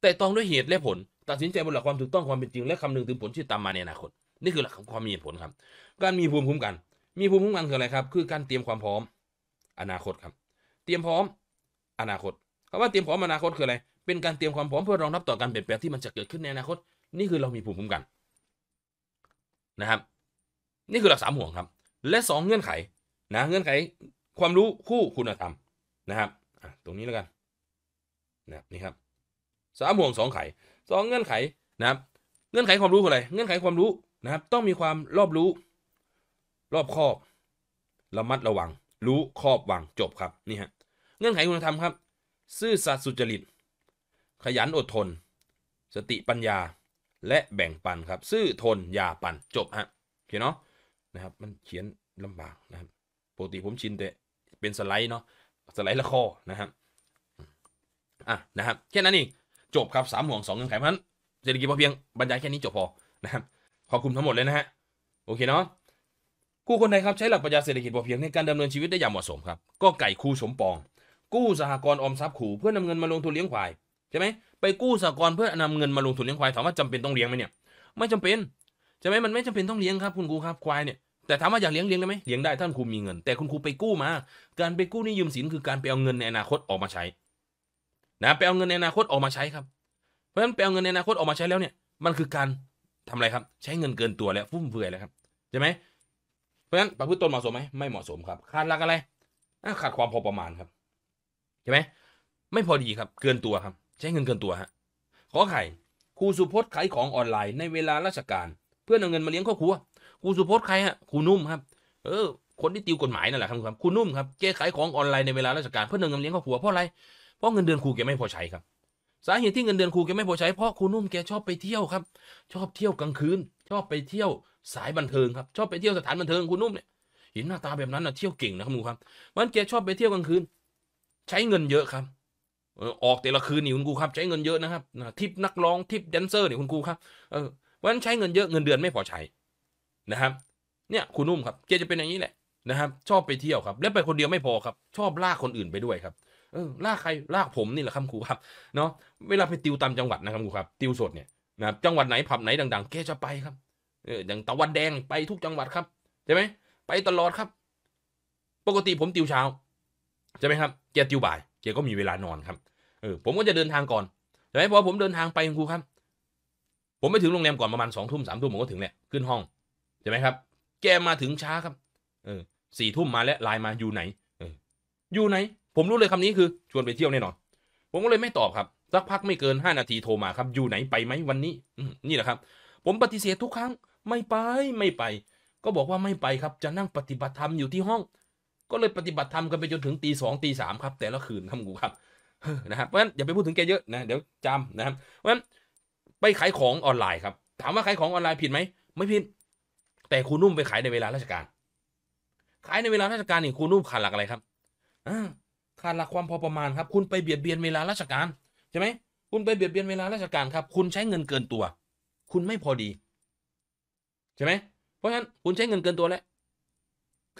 ไตร่ตรองด้วยเหตุและผลตัดสินใจบนหลักความถูกต้องความเป็นจริงและคำนึงถึงผลที่ตามมาในอนาคตนี่คือหลักของความมีผลครับการมีภูมิคุ้มกันมีภูมิคุ้มกันคืออะไรครับคือการเตรียมความพร้อมอนาคตครับเตรียมพร้อมอนาคตคำว่าเตรียมพร้อมอนาคตคืออะไรเป็นการเตรียมความพร้อมเพื่อรองรับต่อการเปลี่ยนแปลงที่มันจะเกิดขึ้นในอนาคตนี่คือเรามีภูมิคุ้มกันนะครับนี่คือหลักสามห่วงครับและสองเงื่อนไขนะเงื่อนไขความรู้คู่คุณธรรมนะครับตรงนี้แล้วกันนะครับนี่ครับสามห่วงสองไขสองเงื่อนไขนะครับเงื่อนไขความรู้คืออะไรเงื่อนไขความรู้นะครับต้องมีความรอบรู้รอบคอบระมัดระวังรู้คอบวางจบครับนี่ฮะเงื่อนไขคุณธรรมครับซื่อสัตย์สุจริตขยันอดทนสติปัญญาและแบ่งปันครับซื่อทนอย่าปันจบฮะโอเคเนาะนะครับมันเขียนลำบากนะครับปกติผมชินแต่เป็นสไลด์เนาะสไลด์ละข้อนะครับอ่ะนะครับแค่นั้นเองจบครับสามห่วงสองเงื่อนไขเพราะฉะนั้นเศรษฐกิจพอเพียงบรรยายแค่นี้จบพอนะครับขอบคุณทั้งหมดเลยนะฮะโอเคเนาะกู้คนใดครับใช้หลักปรัชญาเศรษฐกิจพอเพียงในการดำเนินชีวิตได้อย่างเหมาะสมครับก็ไก่คู่สมปองกู้สหกรณ์ออมทรัพย์ขู่เพื่อนำเงินมาลงทุนเลี้ยงควายใช่ไหมไปกู้สหกรณ์เพื่อนำเงินมาลงทุนเลี้ยงควายถามว่าจำเป็นต้องเลี้ยงไหมเนี่ยไม่จำเป็นใช่ไหมมันไม่จำเป็นต้องเลี้ยงครับคุณครูครับควายเนี่ยแต่ถามว่าอยากเลี้ยงเลี้ยงได้ไหมเลี้ยงได้ท่านครูมีเงินแต่คุณครูไปกู้มาการไปกู้นี่ยืมสินคือการไปเอาเงินในอนาคตออกมาใช้นะไปเอาเงินในอนาคตออกมาใช้ครับเพราะฉะนั้นไปเอาเงินในอนาคตออกมาใช้แล้วเนี่ยมันคือการทำอะไรครับใช้เงินเกินตัวแล้วฟุ่มเฟือยแล้วครับใช่ไหมเพราะฉะนั้นประพฤติตนเหมาะสมไหมไม่เหมาะสมครับขาดหลักอะไร ขาดความพอประมาณครับใช่ไหมไม่พอดีครับเกินตัวครับใช้เงินเกินตัวฮะขอไข่ครูสุพจน์ขายของออนไลน์ในเวลาราชการเพื่อนเอาเงินมาเลี้ยงครอบครัวครูสุพจน์ใครฮะครูนุ่มครับเออคนที่ติวกฎหมายนั่นแหละครับครูนุ่มครับแกขายของออนไลน์ในเวลาราชการเพื่อนเอาเงินเลี้ยงครอบครัวเพราะอะไรเพราะเงินเดือนครูแกไม่พอใช้ครับสาเหตุที่เงินเดือนครูแกไม่พอใช้เพราะครูนุ่มแกชอบไปเที่ยวครับชอบเที่ยวกลางคืนชอบไปเที่ยวสายบันเทิงครับชอบไปเที่ยวสถานบันเทิงครูนุ่มเนี่ยเห็นหน้าตาแบบนั้นนะเที่ยวเก่งนะครับหนูครับมันแกชอบไปเที่ยวกลางคืนใช้เงินเยอะครับออกแต่ละคืนนี่คุณครูครับใช้เงินเยอะนะครับทิปนักร้องทิปแดนเซอร์นี่คุณครูครับเออวันใช้เงินเยอะเงินเดือนไม่พอใช้นะครับเนี่ยครูนุ่มครับแกจะเป็นอย่างนี้แหละนะครับชอบไปเที่ยวครับและไปคนเดียวไม่พอครับชอบลากคนอื่นไปด้วยครับเออลากใครลากผมนี่แหละครับครูครับเนาะเวลาไปติวตามจังหวัดนะครับครูครับติวสดเนี่ยนะจังหวัดไหนผับไหนดังๆแกจะไปครับเอออย่างตะวันแดงไปทุกจังหวัดครับใช่ไหมไปตลอดครับปกติผมติวเช้าใช่ไหมครับแกติวบ่ายแกก็มีเวลานอนครับเออผมก็จะเดินทางก่อนใช่ไหมพอผมเดินทางไปครูครับผมไปถึงโรงแรมก่อนประมาณสองทุ่มสามทุ่มผมก็ถึงแหละขึ้นห้องใช่ไหมครับแกมาถึงช้าครับเออสี่ทุ่มมาแล้วไลน์มาอยู่ไหนเอออยู่ไหนผมรู้เลยคำนี้คือชวนไปเที่ยวแน่นอนผมก็เลยไม่ตอบครับสักพักไม่เกินห้านาทีโทรมาครับอยู่ไหนไปไหมวันนี้นี่แหละครับผมปฏิเสธทุกครั้งไม่ไปไม่ไปก็บอกว่าไม่ไปครับจะนั่งปฏิบัติธรรมอยู่ที่ห้องก็เลยปฏิบัติธรรมกันไปจนถึงตีสองตีสามครับแต่ละคืนทำกูครับนะครับเพราะฉะนั้นอย่าไปพูดถึงแกเยอะนะเดี๋ยวจำนะครับเพราะฉะนั้นไปขายของออนไลน์ครับถามว่าขายของออนไลน์ผิดไหมไม่ผิดแต่ครูนุ่มไปขายในเวลาราชการขายในเวลาราชการนี่ครูนุ่มขาดหลักอะไรครับขาดหลักความพอประมาณครับคุณไปเบียดเบียนเวลาราชการใช่ไหมคุณไปเบียดเบียนเวลาราชการครับคุณใช้เงินเกินตัวคุณไม่พอดีใช่ไหมเพราะฉะนั้นคุณใช้เงินเกินตัวแล้ว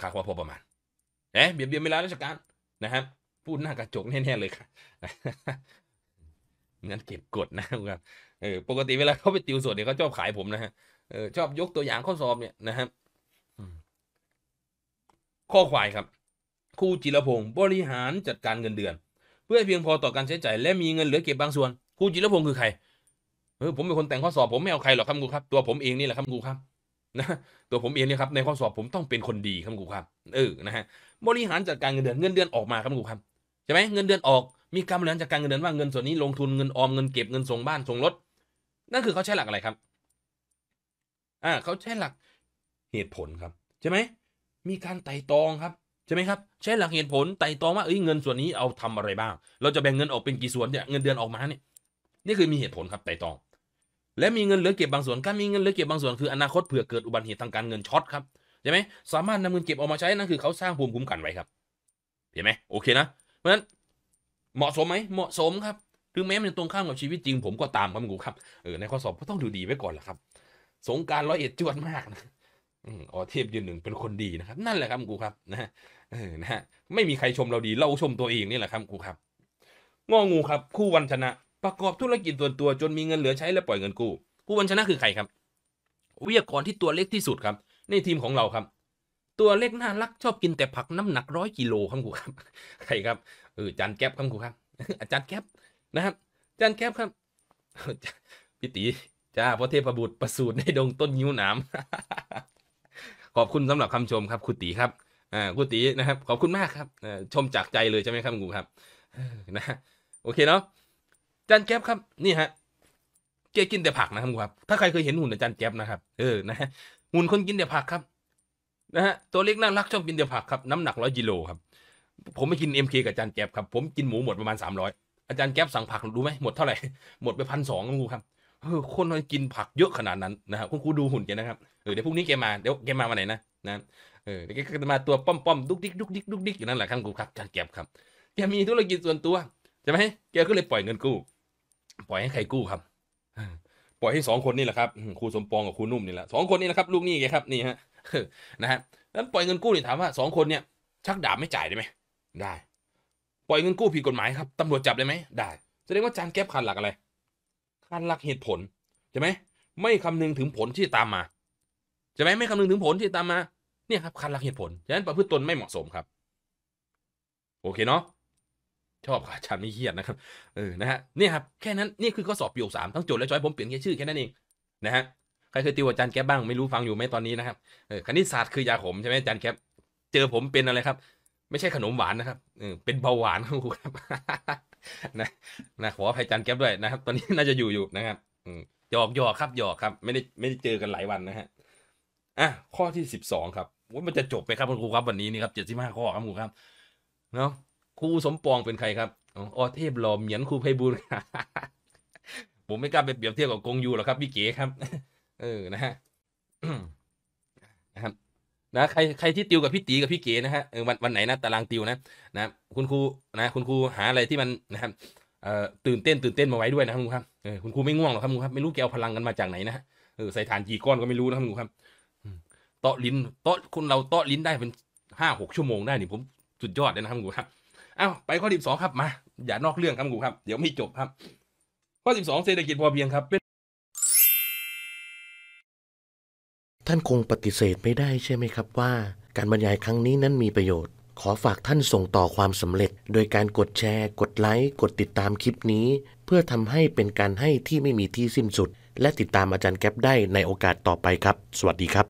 ขาดความพอประมาณเอ๊ะเบียดเบียนเวลาราชการนะครับพูดหน้ากระจกแน่ๆเลยค่ะงั้นเก็บกดนะครับเออปกติเวลาเขาไปติวสดเนี่ยเขาชอบขายผมนะฮะเออชอบยกตัวอย่างข้อสอบเนี่ยนะครับข้อควายครับครูจิรพงศ์บริหารจัดการเงินเดือนเพื่อเพียงพอต่อการใช้จ่ายและมีเงินเหลือเก็บบางส่วนครูจิรพงศ์คือใครเออผมเป็นคนแต่งข้อสอบผมไม่เอาใครหรอกครับครูครับตัวผมเองนี่แหละครับครูครับนะตัวผมเองเนี่ยครับในข้อสอบผมต้องเป็นคนดีครับครูครับเออนะฮะบริหารจัดการเงินเดือนเงินเดือนออกมาครับครูครับใช่ไหมเงินเดือนออกมีการบริหารจัดการเงินเดือนว่าเงินส่วนนี้ลงทุนเงินออมเงินเก็บเงินส่งบ้านส่งรถนั่นคือเขาใช้หลักอะไรครับอ่าเขาใช้หลักเหตุผลครับใช่ไหมมีการไต่ตองครับใช่ไหมครับใช้หลักเหตุผลไต่ตองว่าเอ้ยเงินส่วนนี้เอาทำอะไรบ้างเราจะแบ่งเงินออกเป็นกี่ส่วนเนี่ยเงินเดือนออกมาเนี่ยนี่คือมีเหตุผลครับไต่ตองและมีเงินเหลือเก็บบางส่วนการมีเงินเหลือเก็บบางส่วนคืออนาคตเผื่อเกิดอุบัติเหตุทางการเงินช็อตครับใช่ไหมสามารถนำเงินเก็บออกมาใช้นั่นคือเขาสร้างภูมิคุ้มกันไว้ครับเห็นไหมโอเคนะเพราะฉะนั้นเหมาะสมไหมเหมาะสมครับถึงแม้มันจะตรงข้ามกับชีวิตจริงผมก็ตามครับกูครับเออในข้อสอบก็ต้องดูดีไว้ก่อนแหละครับสงการร้อยเอ็ดจวดมากนะอ๋อเทพยืนหนึ่งเป็นคนดีนะครับนั่นแหละครับกูครับนะเออนะฮะไม่มีใครชมเราดีเราชมตัวเองนี่แหละครับกูครับงองูครับคู่วันชนะประกอบธุรกิจส่วนตัวจนมีเงินเหลือใช้และปล่อยเงินกู้ผู้บัญชนะคือใครครับวิทยากรที่ตัวเล็กที่สุดครับในทีมของเราครับตัวเล็กน่ารักชอบกินแต่ผักน้ำหนักร้อยกิโลครับครูครับใครครับเอออาจารย์แก๊ปครับครูครับอาจารย์แก๊ปนะครับอาจารย์แก๊ปครับพี่ตีจ้าพระเทพบุตรประสูติในดงต้นยิ้วหนามขอบคุณสำหรับคำชมครับครูตีครับอ่าครูตีนะครับขอบคุณมากครับชมจากใจเลยใช่ไหมครับครูครับนะโอเคเนาะอาจารย์แก๊ปครับนี่ฮะแกกินแต่ผักนะครับครับถ้าใครเคยเห็นหุ่นอาจารย์แก๊ปนะครับเออนะฮะหุ่นคนกินแต่ผักครับนะฮะตัวเล็กน่ารักชอบกินแต่ผักครับน้ำหนักร้อยกิโลครับผมไม่กิน เอ็ม เค กับอาจารย์แก๊ปครับผมกินหมูหมดประมาณสามร้อยอาจารย์แก๊ปสั่งผักรู้ไหมหมดเท่าไหร่หมดไปพันสองครับครับเออคนเรากินผักเยอะขนาดนั้นนะฮะคุณครูดูหุ่นแกนะครับเออเดี๋ยวพรุ่งนี้แกมาเดี๋ยวแกมาวันไหนนะนะเออเดี๋ยวแกจะมาตัวป้อมป้อมดุกดิกดุกดิกดุกดิกอยู่นั่นแหละครับครับอาจารย์แก๊ปครับแกมีธุรกิจส่วนตัวใช่ไหมแกก็เลยปล่อยเงินกู้ปล่อยให้ใครกู้ครับปล่อยให้สองคนนี่แหละครับครูสมปองกับครูนุ่มนี่แหละสองคนนี่แหละครับลูกนี่แกครับนี่ฮะนะฮะแล้วปล่อยเงินกู้นี่ถามว่าสองคนเนี่ยชักดาบไม่จ่ายได้ไหมได้ปล่อยเงินกู้ผิดกฎหมายครับตำรวจจับได้ไหมได้แสดงว่าจานแก๊ปขาดหลักอะไรขาดหลักเหตุผลใช่ไหมไม่คำนึงถึงผลที่ตามมาใช่ไหมไม่คำนึงถึงผลที่ตามมาเนี่ยครับขาดหลักเหตุผลฉะนั้นประพฤติตนไม่เหมาะสมครับโอเคเนาะชอบค่ะอาจารย์ไม่เครียดนะครับเออนะฮะนี่ครับแค่นั้นนี่คือข้อสอบประโยคสามทั้งโจทย์และช้อยผมเปลี่ยนแค่ชื่อแค่นั้นเองนะฮะใครเคยติวอาจารย์แก๊ปบ้างไม่รู้ฟังอยู่ไหมตอนนี้นะครับเออคณิตศาสตร์คือยาขมใช่ไหมอาจารย์แก๊ปเจอผมเป็นอะไรครับ ไม่ใช่ขนมหวานนะครับเป็นเบาหวานของครูครับนะนะขออภัยอาจารย์แก๊ปด้วยนะครับตอนนี้น่าจะอยู่อยู่นะครับหยอกหยอกครับหยอกครับไม่ได้ไม่ได้เจอกันหลายวันนะฮะอ่ะข้อที่สิบสองครับว่ามันจะจบไปครับคุณครูครับวันนี้นี่ครับเจ็ดสิบห้าข้อครับครูครับเนาะครูสมปองเป็นใครครับอ๋อเทพหล่อเหมียนครูไพบูลย์ผมไม่กล้าไปเปรียบเทียบกับกงยูหรอกครับพี่เก๋ครับเออนะฮะนะครับนะใครใครที่ติวกับพี่ตีกับพี่เก๋นะฮะเออวันวันไหนนะตารางติวนะนะคุณครูนะคุณครูหาอะไรที่มันนะครับเอ่อตื่นเต้นตื่นเต้นมาไว้ด้วยนะครับคุณครูครับเออคุณครูไม่ง่วงหรอกครับคุณครูครับไม่รู้แกเอาพลังกันมาจากไหนนะฮะเออใส่ฐานกี่ก้อนก็ไม่รู้นะครับคุณครูครับโต๊ะลิ้นโต๊ะคนเราโต๊ะลิ้นได้เป็นห้าหกชั่วโมงได้นี่ผมสุดยอดเลยนะครับคุณครูครับอ้าวไปข้อที่สองครับมาอย่านอกเรื่องครับคุณครูครับเดี๋ยวไม่จบครับข้อที่สองเศรษฐกิจพอเพียงครับท่านคงปฏิเสธไม่ได้ใช่ไหมครับว่าการบรรยายครั้งนี้นั้นมีประโยชน์ขอฝากท่านส่งต่อความสำเร็จโดยการกดแชร์กดไลค์กดติดตามคลิปนี้เพื่อทำให้เป็นการให้ที่ไม่มีที่สิ้นสุดและติดตามอาจารย์แก๊ปได้ในโอกาสต่อไปครับสวัสดีครับ